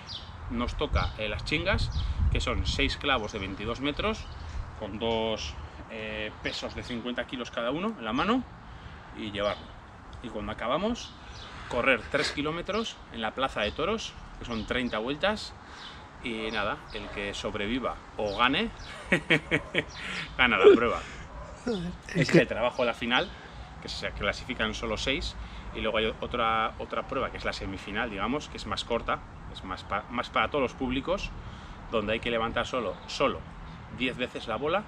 nos toca eh, las chingas, que son seis clavos de veintidós metros, con dos eh, pesos de cincuenta kilos cada uno en la mano y llevarlo. Y cuando acabamos, correr tres kilómetros en la plaza de toros, que son treinta vueltas, y nada, el que sobreviva o gane, gana la prueba. Es que el trabajo de la final, que se clasifican solo seis, y luego hay otra, otra prueba, que es la semifinal, digamos, que es más corta, es más, pa, más para todos los públicos, donde hay que levantar solo, solo diez veces la bola,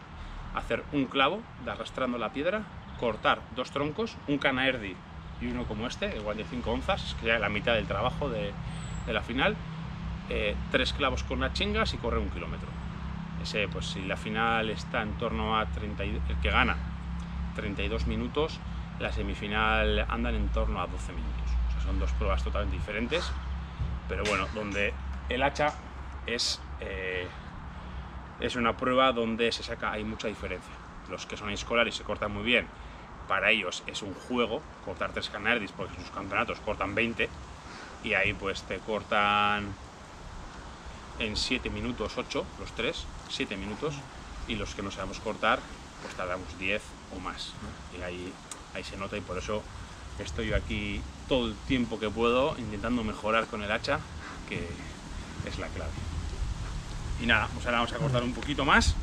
hacer un clavo de arrastrando la piedra, cortar dos troncos, un Kana Erdi y uno como este, igual de cinco onzas, que ya es la mitad del trabajo de, de la final, eh, tres clavos con las chingas y correr un kilómetro. Ese, pues si la final está en torno a treinta, el que gana treinta y dos minutos, la semifinal andan en torno a doce minutos. O sea, son dos pruebas totalmente diferentes, pero bueno, donde el hacha es, eh, es una prueba donde se saca, hay mucha diferencia. Los que son aizkolari se cortan muy bien, para ellos es un juego cortar tres Kana Erdis porque en sus campeonatos cortan veinte y ahí pues te cortan en siete minutos ocho, los tres, siete minutos, y los que no sabemos cortar pues tardamos diez o más, ¿no? Y ahí, ahí se nota y por eso estoy yo aquí todo el tiempo que puedo intentando mejorar con el hacha, que es la clave. Y nada, pues ahora vamos a cortar un poquito más.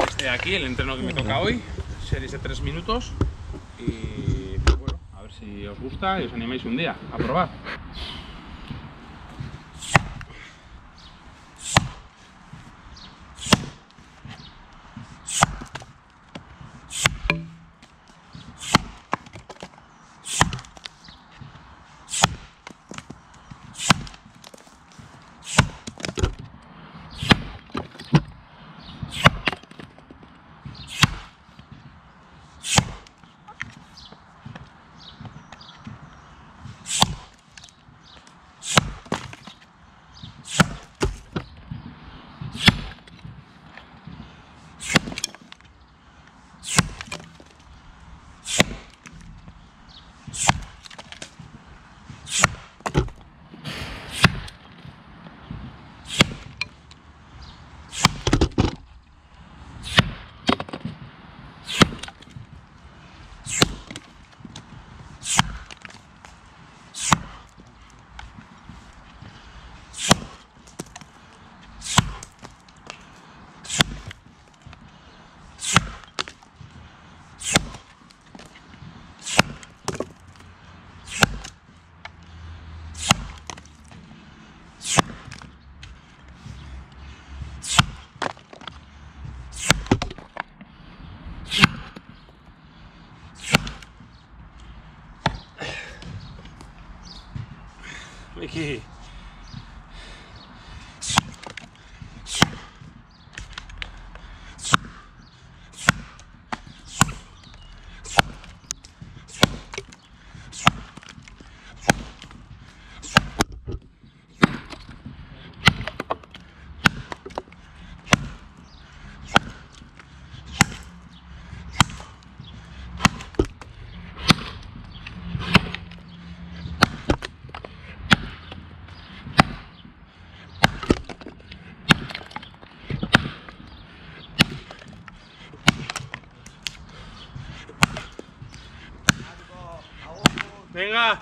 Este de aquí, el entreno que me toca hoy, series de tres minutos y pues bueno, a ver si os gusta y os animáis un día a probar. Aquí. Venga.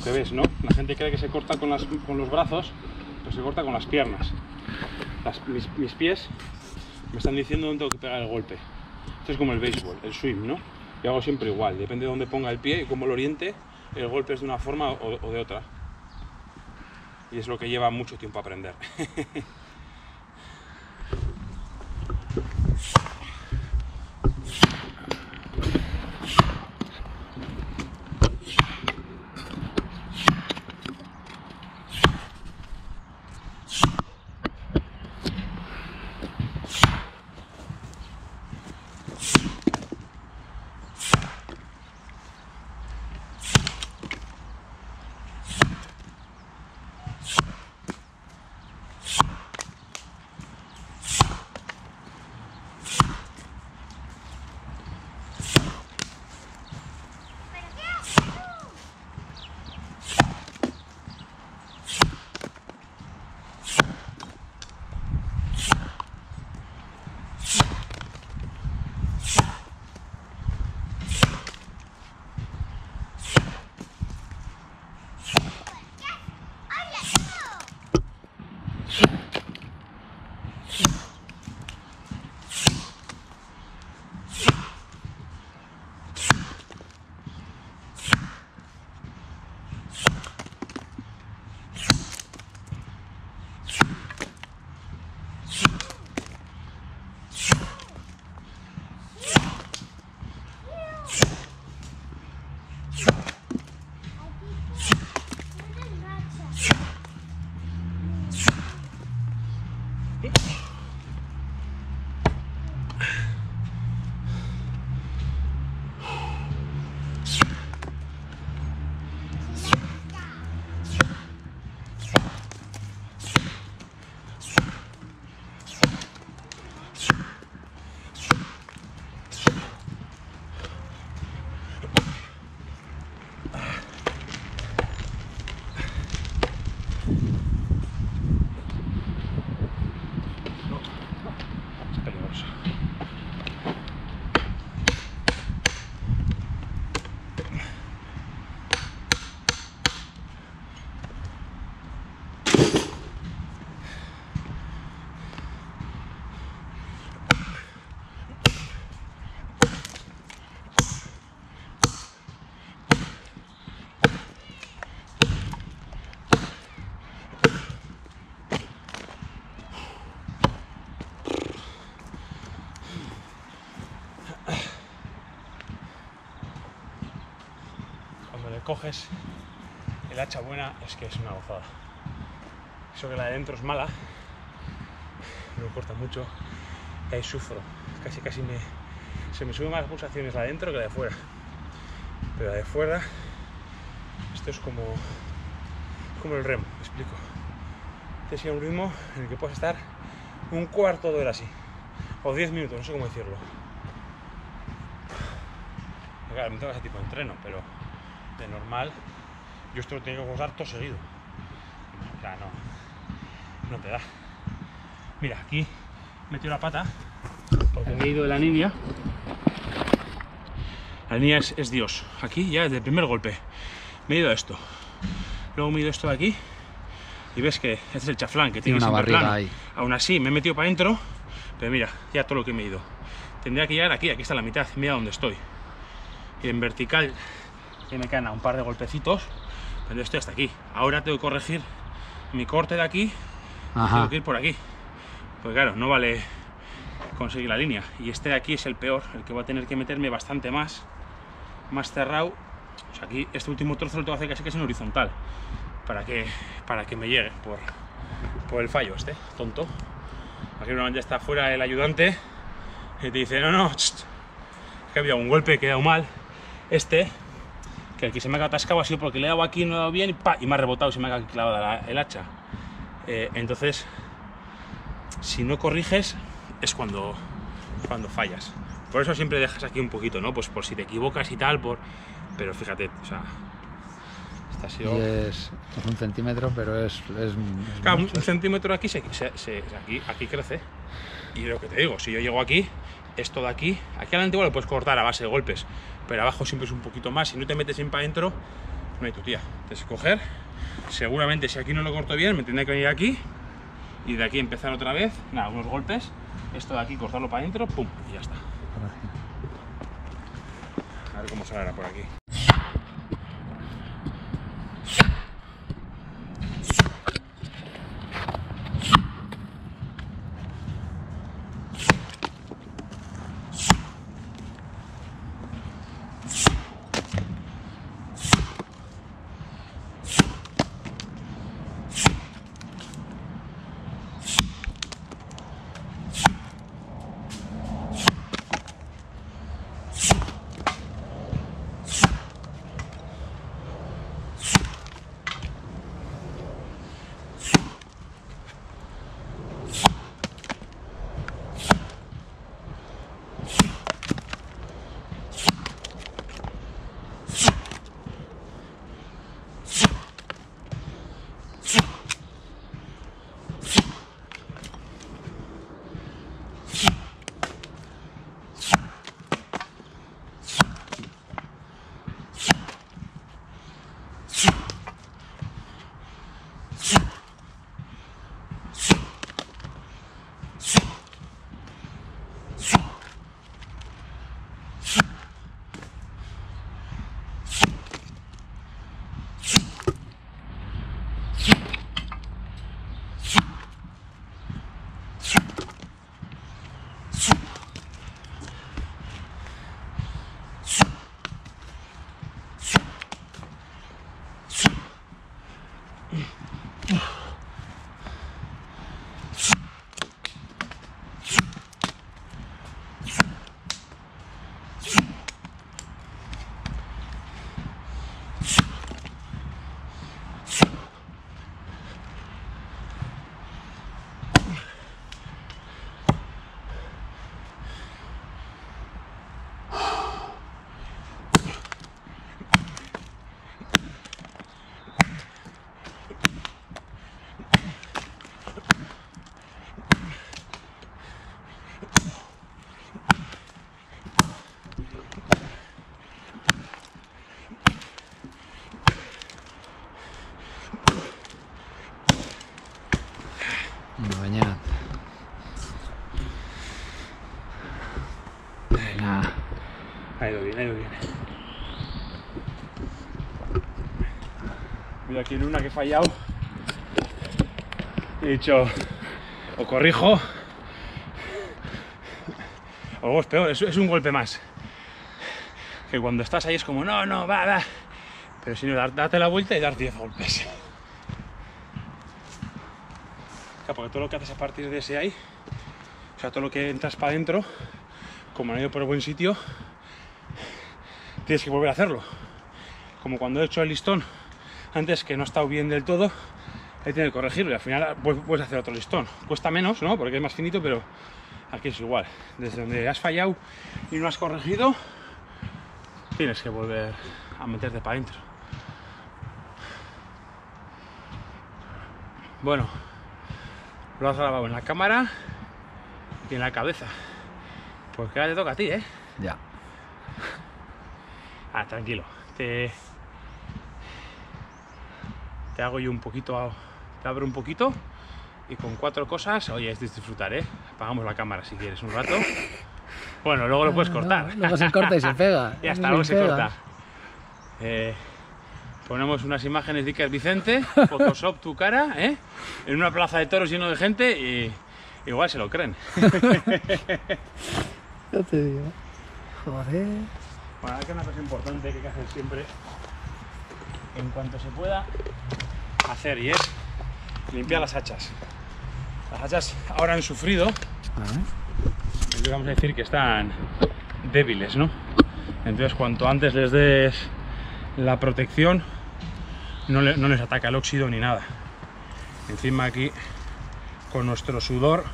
lo que ves, ¿no? La gente cree que se corta con, las, con los brazos, pero se corta con las piernas. Las, mis, mis pies me están diciendo dónde tengo que pegar el golpe. Esto es como el béisbol, el swing, ¿no? Yo hago siempre igual, depende de dónde ponga el pie y cómo lo oriente, el golpe es de una forma o, o de otra. Y es lo que lleva mucho tiempo aprender. Coges el hacha buena, es que es una gozada. Eso que la de dentro es mala, me lo corta mucho y ahí sufro, casi casi me, se me suben más pulsaciones la de dentro que la de fuera, pero la de fuera, esto es como como el remo, me explico. Este es un ritmo en el que puedes estar un cuarto de hora así, o diez minutos, no sé cómo decirlo. Claro, me tengo ese tipo de entreno, pero de normal, yo esto lo tengo que gozar todo seguido. O sea, no, no te da. Mira, aquí metí la pata porque me he ido de la niña. La niña es, es Dios. Aquí ya desde el primer golpe me he ido a esto. Luego me he ido a esto de aquí y ves que este es el chaflán que tiene, tiene una barriga ahí. Aún así me he metido para adentro, pero mira, ya todo lo que me he ido. Tendría que llegar aquí, aquí está la mitad, mira donde estoy. Y en vertical que me caen a un par de golpecitos, pero estoy hasta aquí. Ahora tengo que corregir mi corte de aquí. Ajá. Tengo que ir por aquí, pues claro, no vale conseguir la línea, y este de aquí es el peor, el que va a tener que meterme bastante más más cerrado. O sea, aquí este último trozo lo tengo que hacer casi que es en horizontal para que, para que me llegue por, por el fallo este, tonto. Aquí normalmente está fuera el ayudante y te dice, no, no, es que había un golpe, he quedado mal. Este que aquí se me ha atascado así porque le he dado aquí, no he dado bien y, ¡pa! Y me ha rebotado y se me ha clavado la, el hacha. Eh, entonces, si no corriges, es cuando, cuando fallas. Por eso siempre dejas aquí un poquito, ¿no? Pues por si te equivocas y tal, por... pero fíjate, o sea... Esta ha sido... es, es un centímetro, pero es... es, es claro, mucho. Un centímetro aquí, se, se, se, aquí, aquí crece. Y lo que te digo, si yo llego aquí, esto de aquí, aquí adelante igual lo puedes cortar a base de golpes, pero abajo siempre es un poquito más. Si no te metes bien para adentro, no hay tu tía. Entonces coger, seguramente si aquí no lo corto bien, me tendré que venir aquí y de aquí empezar otra vez, nada, unos golpes, esto de aquí cortarlo para adentro, pum, y ya está. A ver cómo sale ahora por aquí. Mira, aquí en una que he fallado he dicho o corrijo o es peor, es, es un golpe más que cuando estás ahí es como no, no, va, va, pero si no, date la vuelta y dar diez golpes, porque todo lo que haces a partir de ese ahí, o sea, todo lo que entras para adentro, como no he ido por el buen sitio, tienes que volver a hacerlo. Como cuando he hecho el listón antes que no ha estado bien del todo, he tenido que corregirlo y al final puedes hacer otro listón. Cuesta menos, ¿no? Porque es más finito, pero aquí es igual. Desde donde has fallado y no has corregido, tienes que volver a meterte para adentro. Bueno, lo has grabado en la cámara y en la cabeza. Porque ahora te toca a ti, ¿eh? Ya. Ah, tranquilo, te, te hago yo un poquito, te abro un poquito y con cuatro cosas, oye, es disfrutar, ¿eh? Apagamos la cámara si quieres un rato. Bueno, luego lo puedes cortar. No, no, luego se corta y se pega. Ya está, luego se pega. corta. Eh, ponemos unas imágenes de Iker Vicente, Photoshop tu cara, ¿eh? En una plaza de toros lleno de gente y igual se lo creen. Yo te digo, joder. Bueno, hay que una cosa importante que hay que hacer siempre, en cuanto se pueda, hacer, y es limpiar las hachas. Las hachas ahora han sufrido, entonces vamos a decir que están débiles, ¿no? Entonces cuanto antes les des la protección, no, le, no les ataca el óxido ni nada. Encima aquí, con nuestro sudor,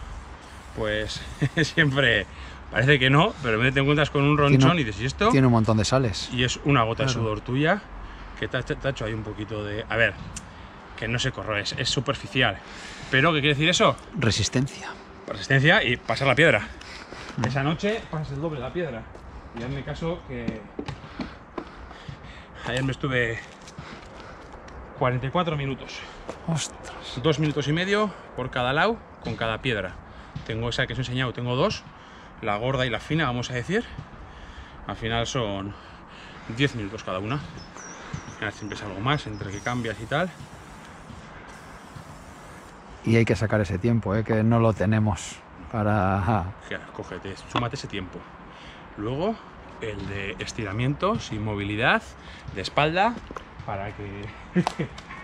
pues siempre... Parece que no, pero en vez te encuentras con un ronchón tiene, y dices, ¿y esto? Tiene un montón de sales. Y es una gota claro. de sudor tuya que te ha hecho ahí un poquito de... A ver, que no se corroe, es, es superficial. ¿Pero qué quiere decir eso? Resistencia. Resistencia y pasar la piedra. Mm. Esa noche pasas el doble la piedra. Y en mi caso que... Ayer me estuve cuarenta y cuatro minutos. Ostras. Dos minutos y medio por cada lado con cada piedra. Tengo esa que os he enseñado, tengo dos, la gorda y la fina, vamos a decir. Al final son diez minutos cada una. Siempre es algo más entre que cambias y tal. Y hay que sacar ese tiempo, ¿eh? Que no lo tenemos para... Cógete, súmate ese tiempo. Luego el de estiramientos y movilidad de espalda para que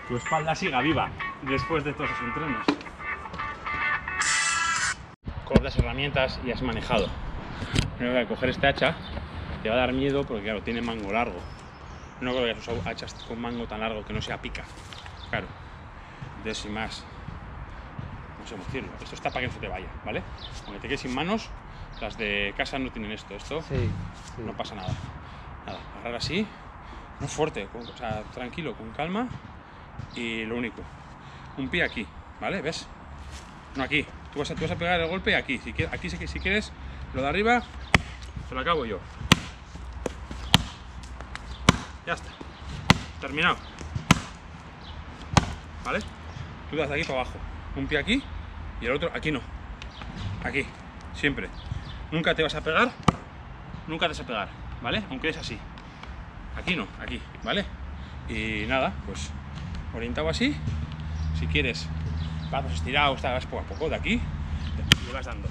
tu espalda siga viva después de todos esos entrenos. Con las herramientas y has manejado. Primero que coger este hacha te va a dar miedo porque claro, tiene mango largo. No creo que hayas usado hachas con mango tan largo que no sea pica. Claro, de sin más. No sé cómo decirlo. Esto está para que no se te vaya, ¿vale? Aunque te quedes sin manos, las de casa no tienen esto. Esto sí, sí. No pasa nada. Nada, agarrar así, no fuerte, con, o sea, tranquilo, con calma. Y lo único, un pie aquí, ¿vale? ¿Ves? No aquí. Tú vas a, tú vas a pegar el golpe aquí. Si quieres, aquí, si quieres, lo de arriba, te lo acabo yo. Ya está, terminado, ¿vale? Tú das de aquí para abajo, un pie aquí y el otro aquí no, aquí, siempre. Nunca te vas a pegar, nunca te vas a pegar, ¿vale? Aunque es así, aquí no, aquí, ¿vale? Y nada, pues orientado así, si quieres, brazos estirados, vas poco a poco, de aquí, le vas dando,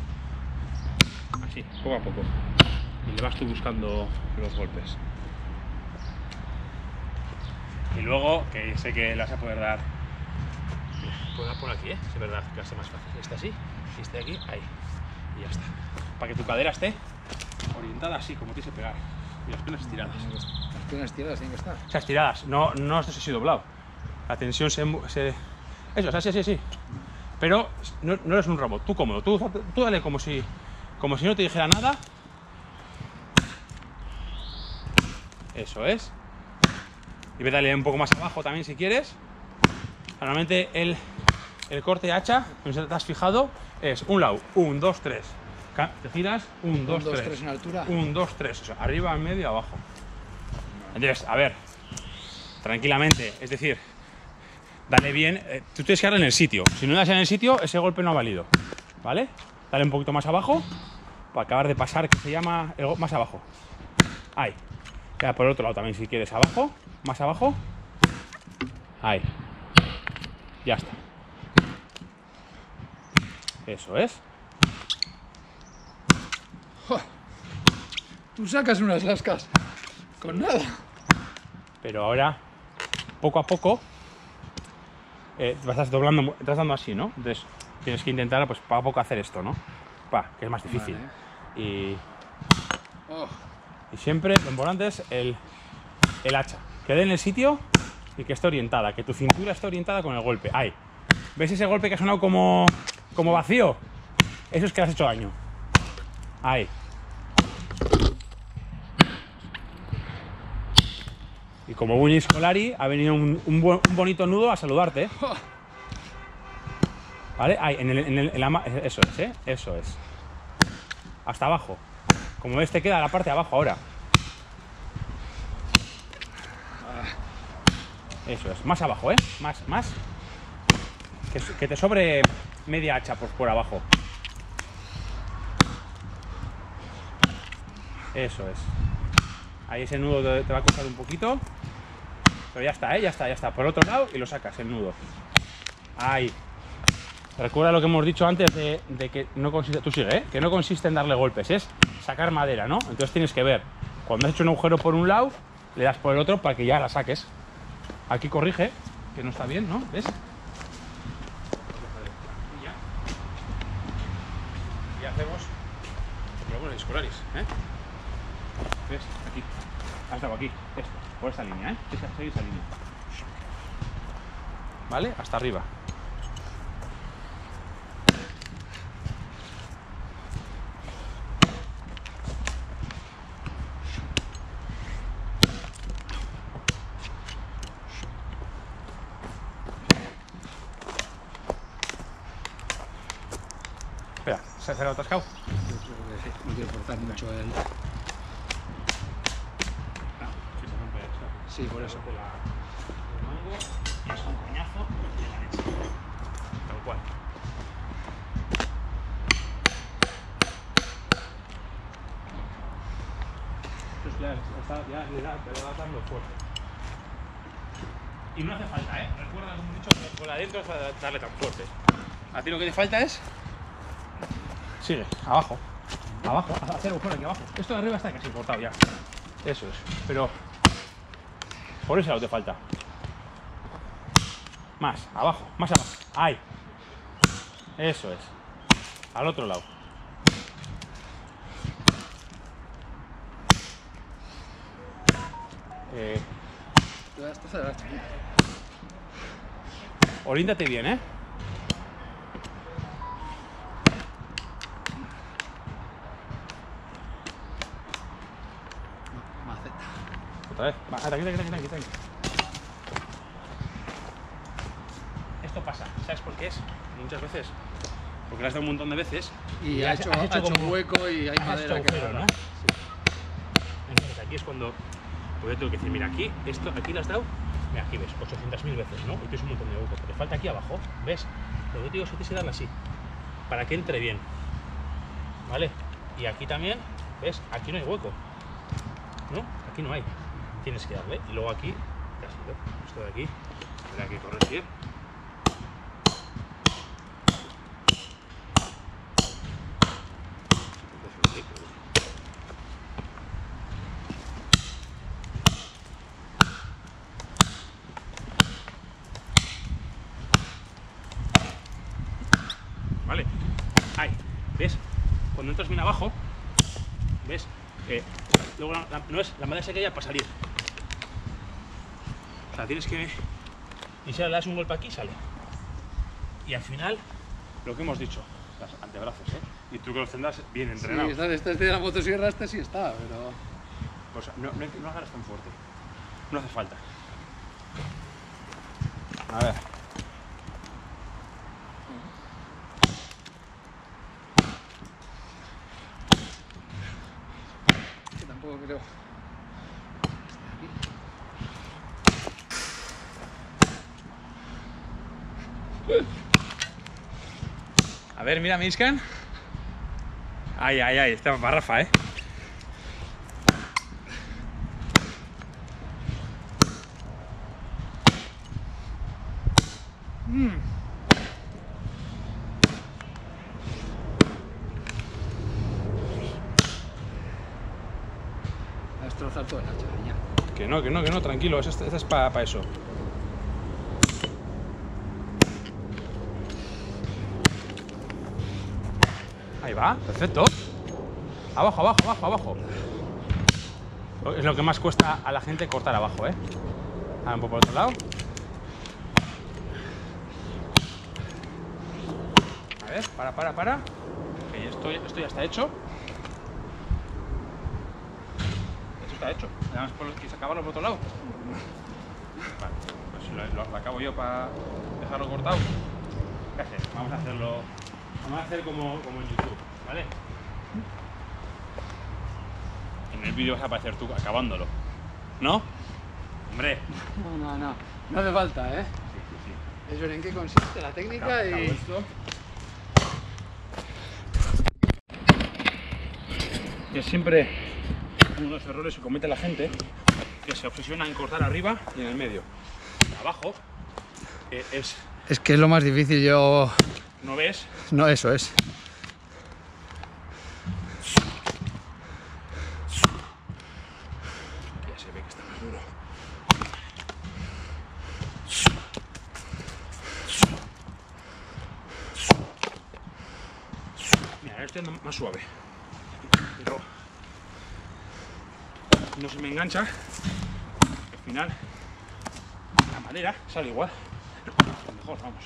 así, poco a poco, y le vas tú buscando los golpes. Y luego, que sé que la vas a poder dar. Puedo dar por aquí, ¿eh? Es verdad que va a ser más fácil. Este así, este aquí, ahí. Y ya está. Para que tu cadera esté orientada así, como tienes que pegar. Y las piernas estiradas. Las piernas estiradas tienen que estar. O sea, estiradas. No, no esto se ha sido doblado. La tensión se... se... Eso, o sea, sí, sí, sí. Pero no, no eres un robot. Tú cómodo. Tú, tú dale como si, como si no te dijera nada. Eso es. Y dale un poco más abajo también si quieres. Normalmente el, el corte hacha, no sé si te has fijado, es un lado, uno, dos, tres. Te giras, uno, dos, tres. En altura. uno, dos, tres. O sea, arriba, en medio, abajo. Entonces, a ver, tranquilamente, es decir, dale bien. Eh, tú tienes que darle en el sitio. Si no das en el sitio, ese golpe no ha valido. ¿Vale? Dale un poquito más abajo para acabar de pasar, que se llama el, más abajo. Ahí. Ya por el otro lado también si quieres, abajo, más abajo, ahí, ya está, eso es. Tú sacas unas lascas con nada. Pero ahora, poco a poco, eh, te vas doblando, te vas dando así, ¿no? Entonces tienes que intentar, pues, poco a poco hacer esto, ¿no? Pa, que es más difícil. Vale. Y... Oh. Y siempre lo importante es el, el hacha. Que dé en el sitio y que esté orientada, que tu cintura esté orientada con el golpe. Ahí. ¿Ves ese golpe que ha sonado como, como vacío? Eso es que le has hecho daño. Ahí. Y como buen aizkolari, ha venido un, un, buen, un bonito nudo a saludarte. ¿Vale? Ahí, en el, en el, en la, eso es, ¿eh? Eso es. Hasta abajo. Como ves, te queda la parte de abajo ahora. Eso es, más abajo, ¿eh? Más, más. Que, que te sobre media hacha por, por abajo. Eso es. Ahí ese nudo te, te va a costar un poquito. Pero ya está, ¿eh? Ya está, ya está. Por otro lado y lo sacas, el nudo. Ahí. Recuerda lo que hemos dicho antes de, de que no consiste... Tú sigue, ¿eh? Que no consiste en darle golpes, es sacar madera, ¿no? Entonces tienes que ver. Cuando has hecho un agujero por un lado, le das por el otro para que ya la saques. Aquí corrige, que no está bien, ¿no? ¿Ves? Y hacemos... Probamos los aizkolaris, ¿eh? ¿Ves? Aquí. Hasta aquí. Esto. Por esta línea, ¿eh? Esta, esta línea. ¿Vale? Hasta arriba. ¿Se ha cerrado atascado? Yo creo que no quiero forzar mucho el... No, que se rompe eso. Sí, por eso. El mango y es un coñazo de la leche. Tal cual. Pues ya, ya le da, le va dando fuerte. Y no hace falta, ¿eh? Recuerda, como he dicho, que por adentro es darle tan fuerte. A ti lo que te falta es... Sigue, abajo. Abajo, hacer agujero aquí abajo. Esto de arriba está casi cortado ya. Eso es, pero... Por eso te falta. Más, abajo, más abajo. Ahí. Eso es. Al otro lado. Eh... Oriéntate bien, ¿eh? Vez. Va, aquí, aquí, aquí, aquí. Esto pasa, ¿sabes por qué es? Muchas veces, porque lo has dado un montón de veces y, y ha hecho, hecho, hecho como... un hueco y hay madera agujero, que queda, ¿no? Sí. Entonces aquí es cuando pues yo tengo que decir, mira, aquí, esto, aquí lo has dado, mira, aquí ves, ochocientas mil veces, ¿no? Y es un montón de huecos, porque falta aquí abajo, ¿ves? Lo que yo te digo es que tienes que darle así, para que entre bien, ¿vale? Y aquí también, ¿ves? Aquí no hay hueco, ¿no? Aquí no hay. Tienes que darle, y luego aquí, casi, ¿no? Esto de aquí, tendrá que corregir. Vale, ahí, ¿ves? Cuando entras bien abajo, ¿ves? Eh, luego la, la, no es, la madera se queda para salir. O sea, tienes que... Y si le das un golpe aquí, sale. Y al final, lo que hemos dicho, los antebrazos, ¿eh? Y tú que los tendrás bien entrenados. Sí, está, este, este de la motosierra, este sí está, pero... Pues no, no, no agarras tan fuerte. No hace falta. A ver. Que tampoco creo... A ver, mira, Miskan. Ay, ay, ay, esta barrafa, ¿eh? Mm. A destrozar todo el hacha, niña. Que no, que no, que no, tranquilo, esta, esta es para pa eso. Ahí va, perfecto. Abajo, abajo, abajo, abajo. Es lo que más cuesta a la gente cortar abajo, ¿eh? Ahora un poco por otro lado. A ver, para, para, para. Okay, esto, esto ya está hecho. Esto está hecho. Nada más por los que se acabaron por otro lado. Vale, pues lo, lo acabo yo para dejarlo cortado. ¿Qué haces? Vamos a hacerlo... Vamos a hacer como, como en YouTube, ¿vale? En el vídeo vas a aparecer tú acabándolo, ¿no? ¡Hombre! No, no, no. No hace falta, ¿eh? Sí, sí, sí. Eso es en qué consiste la técnica. Acab- y... Acabo esto. Que siempre uno de los errores que comete la gente que se obsesiona en cortar arriba y en el medio. Abajo eh, es... Es que es lo más difícil, yo... ¿No ves? No, eso es. Ya se ve que está más duro. Mira, ahora estoy andando más suave. Pero no se me engancha. Al final, la madera sale igual. Mejor, vamos.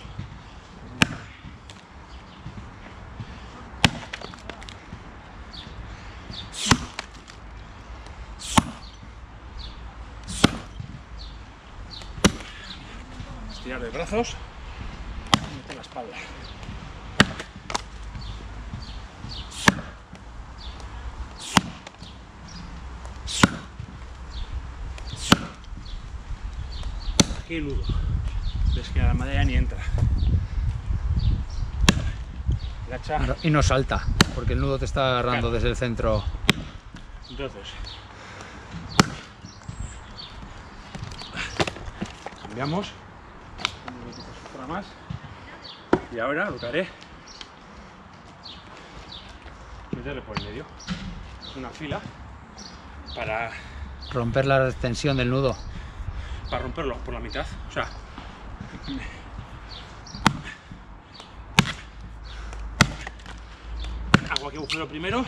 Tirar de brazos y meter la espalda. Aquí nudo. que la madera ni entra. La hacha... Y no salta, porque el nudo te está agarrando, claro, desde el centro. Entonces... Cambiamos. Un poquito más. Y ahora lo que haré... meterle por el medio. Una fila para... romper la tensión del nudo. Para romperlo por la mitad. O sea... hago aquí agujero primero.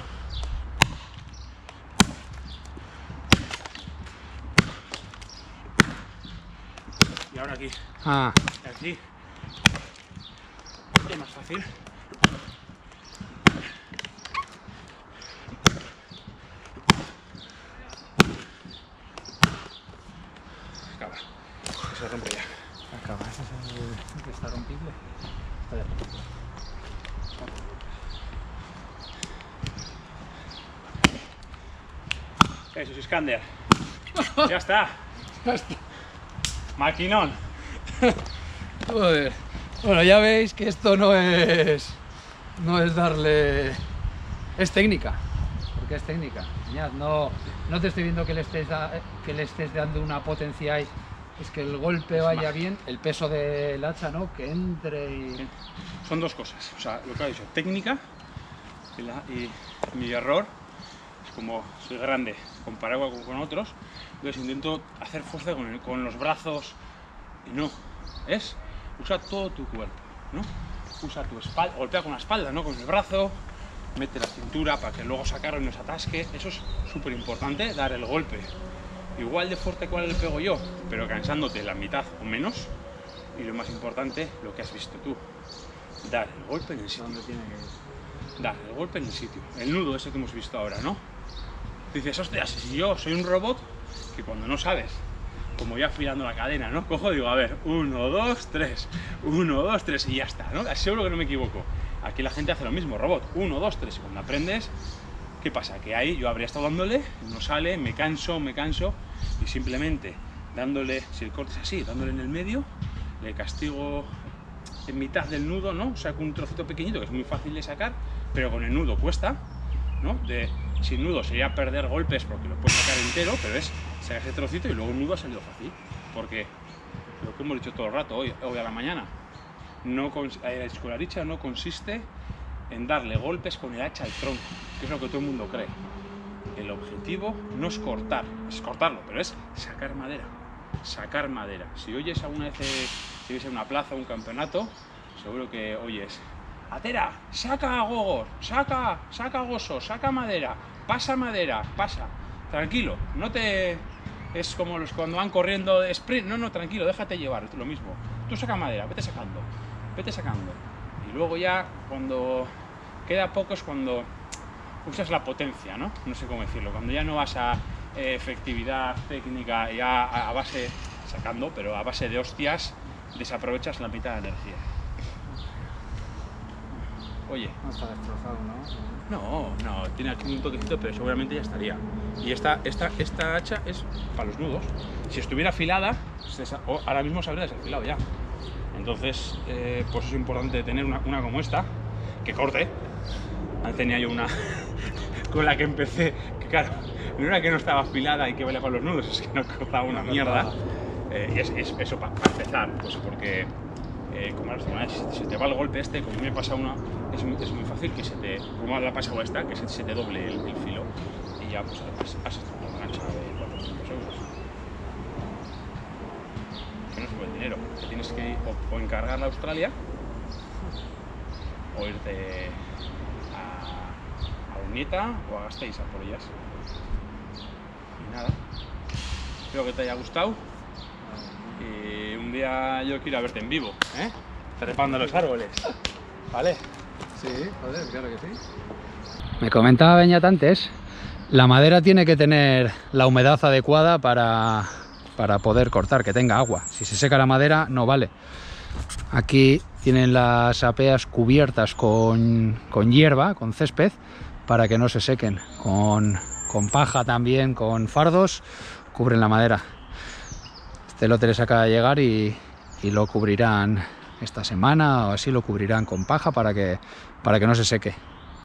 Y ahora aquí. Ah. Y aquí. Es más fácil. Acaba. Se rompe ya. Acaba. ¿Ese es el que está rompible? Vale. Eso es Iskander. Ya está. Ya está. Maquinón. Joder. Bueno, ya veis que esto no es... no es darle... es técnica. Porque es técnica. No, no te estoy viendo que le estés, da, que le estés dando una potencia. Es que el golpe vaya bien, el peso del hacha, ¿no? Que entre y... Son dos cosas. O sea, lo que ha dicho, técnica y, la, y mi error. Como soy grande comparado con otros, entonces intento hacer fuerza con, el, con los brazos y no, es usa todo tu cuerpo, ¿no? Usa tu espalda, golpea con la espalda, no con el brazo, mete la cintura para que luego sacarlo y no se atasque, eso es súper importante, dar el golpe, igual de fuerte cual le pego yo, pero cansándote la mitad o menos, y lo más importante, lo que has visto tú, dar el golpe en el sitio. ¿Dónde tiene que ir? Dar el golpe en el sitio, el nudo ese que hemos visto ahora, ¿no? Dices, hostias, si yo soy un robot, que cuando no sabes, como ya afilando la cadena, ¿no? Cojo y digo, a ver, uno, dos, tres, uno, dos, tres, y ya está, ¿no? Seguro que no me equivoco. Aquí la gente hace lo mismo, robot, uno, dos, tres, y cuando aprendes, ¿qué pasa? Que ahí yo habría estado dándole, no sale, me canso, me canso, y simplemente dándole, si el corte es así, dándole en el medio, le castigo en mitad del nudo, ¿no? Saco un trocito pequeñito, que es muy fácil de sacar, pero con el nudo cuesta, ¿no? De... sin nudo sería perder golpes porque lo puedes sacar entero, pero es sacar ese trocito y luego el nudo ha salido fácil, porque lo que hemos dicho todo el rato hoy, hoy a la mañana, no la aizkolaricha no consiste en darle golpes con el hacha al tronco, que es lo que todo el mundo cree. El objetivo no es cortar, es cortarlo, pero es sacar madera, sacar madera. Si oyes alguna vez, si ves en una plaza o un campeonato, seguro que oyes... Atera, saca gogos, saca, saca goso, saca madera, pasa madera, pasa, tranquilo, no te... es como los cuando van corriendo de sprint, no, no, tranquilo, déjate llevar, es lo mismo, tú saca madera, vete sacando, vete sacando, y luego ya cuando queda poco es cuando usas la potencia, ¿no? No sé cómo decirlo, cuando ya no vas a efectividad, técnica, ya a base, sacando, pero a base de hostias, desaprovechas la mitad de energía. Oye, no está destrozado, ¿no? No, no, tiene aquí un toquecito, pero seguramente ya estaría. Y esta, esta, esta hacha es para los nudos. Si estuviera afilada, ahora mismo se habría desafilado ya. Entonces, eh, pues es importante tener una, una como esta, que corte. Antes tenía yo una con la que empecé, que claro, no era que no estaba afilada y que valía para los nudos, es que no cortaba una mierda. Eh, y es, es, eso para empezar, pues porque... Eh, como las demás, si te va el golpe este, como me pasa una, es muy, es muy fácil que se te, como la pasa esta, que se, se te doble el, el filo y ya pues has, has estado una gancha de cuatrocientos euros. Que no es buen dinero, que tienes que ir, o, o encargar a Australia o irte a, a Durnieta o a Gasteiz a por ellas. Y nada, espero que te haya gustado. Y un día yo quiero verte en vivo, ¿eh? Trepando los árboles. ¿Vale? Sí, joder, claro que sí. Me comentaba Beñat antes, la madera tiene que tener la humedad adecuada para, para poder cortar, que tenga agua. Si se seca la madera, no vale. Aquí tienen las apeas cubiertas con, con hierba, con césped, para que no se sequen. Con, con paja también, con fardos, cubren la madera. Este lote les acaba de llegar y, y lo cubrirán esta semana o así, lo cubrirán con paja para que, para que no se seque.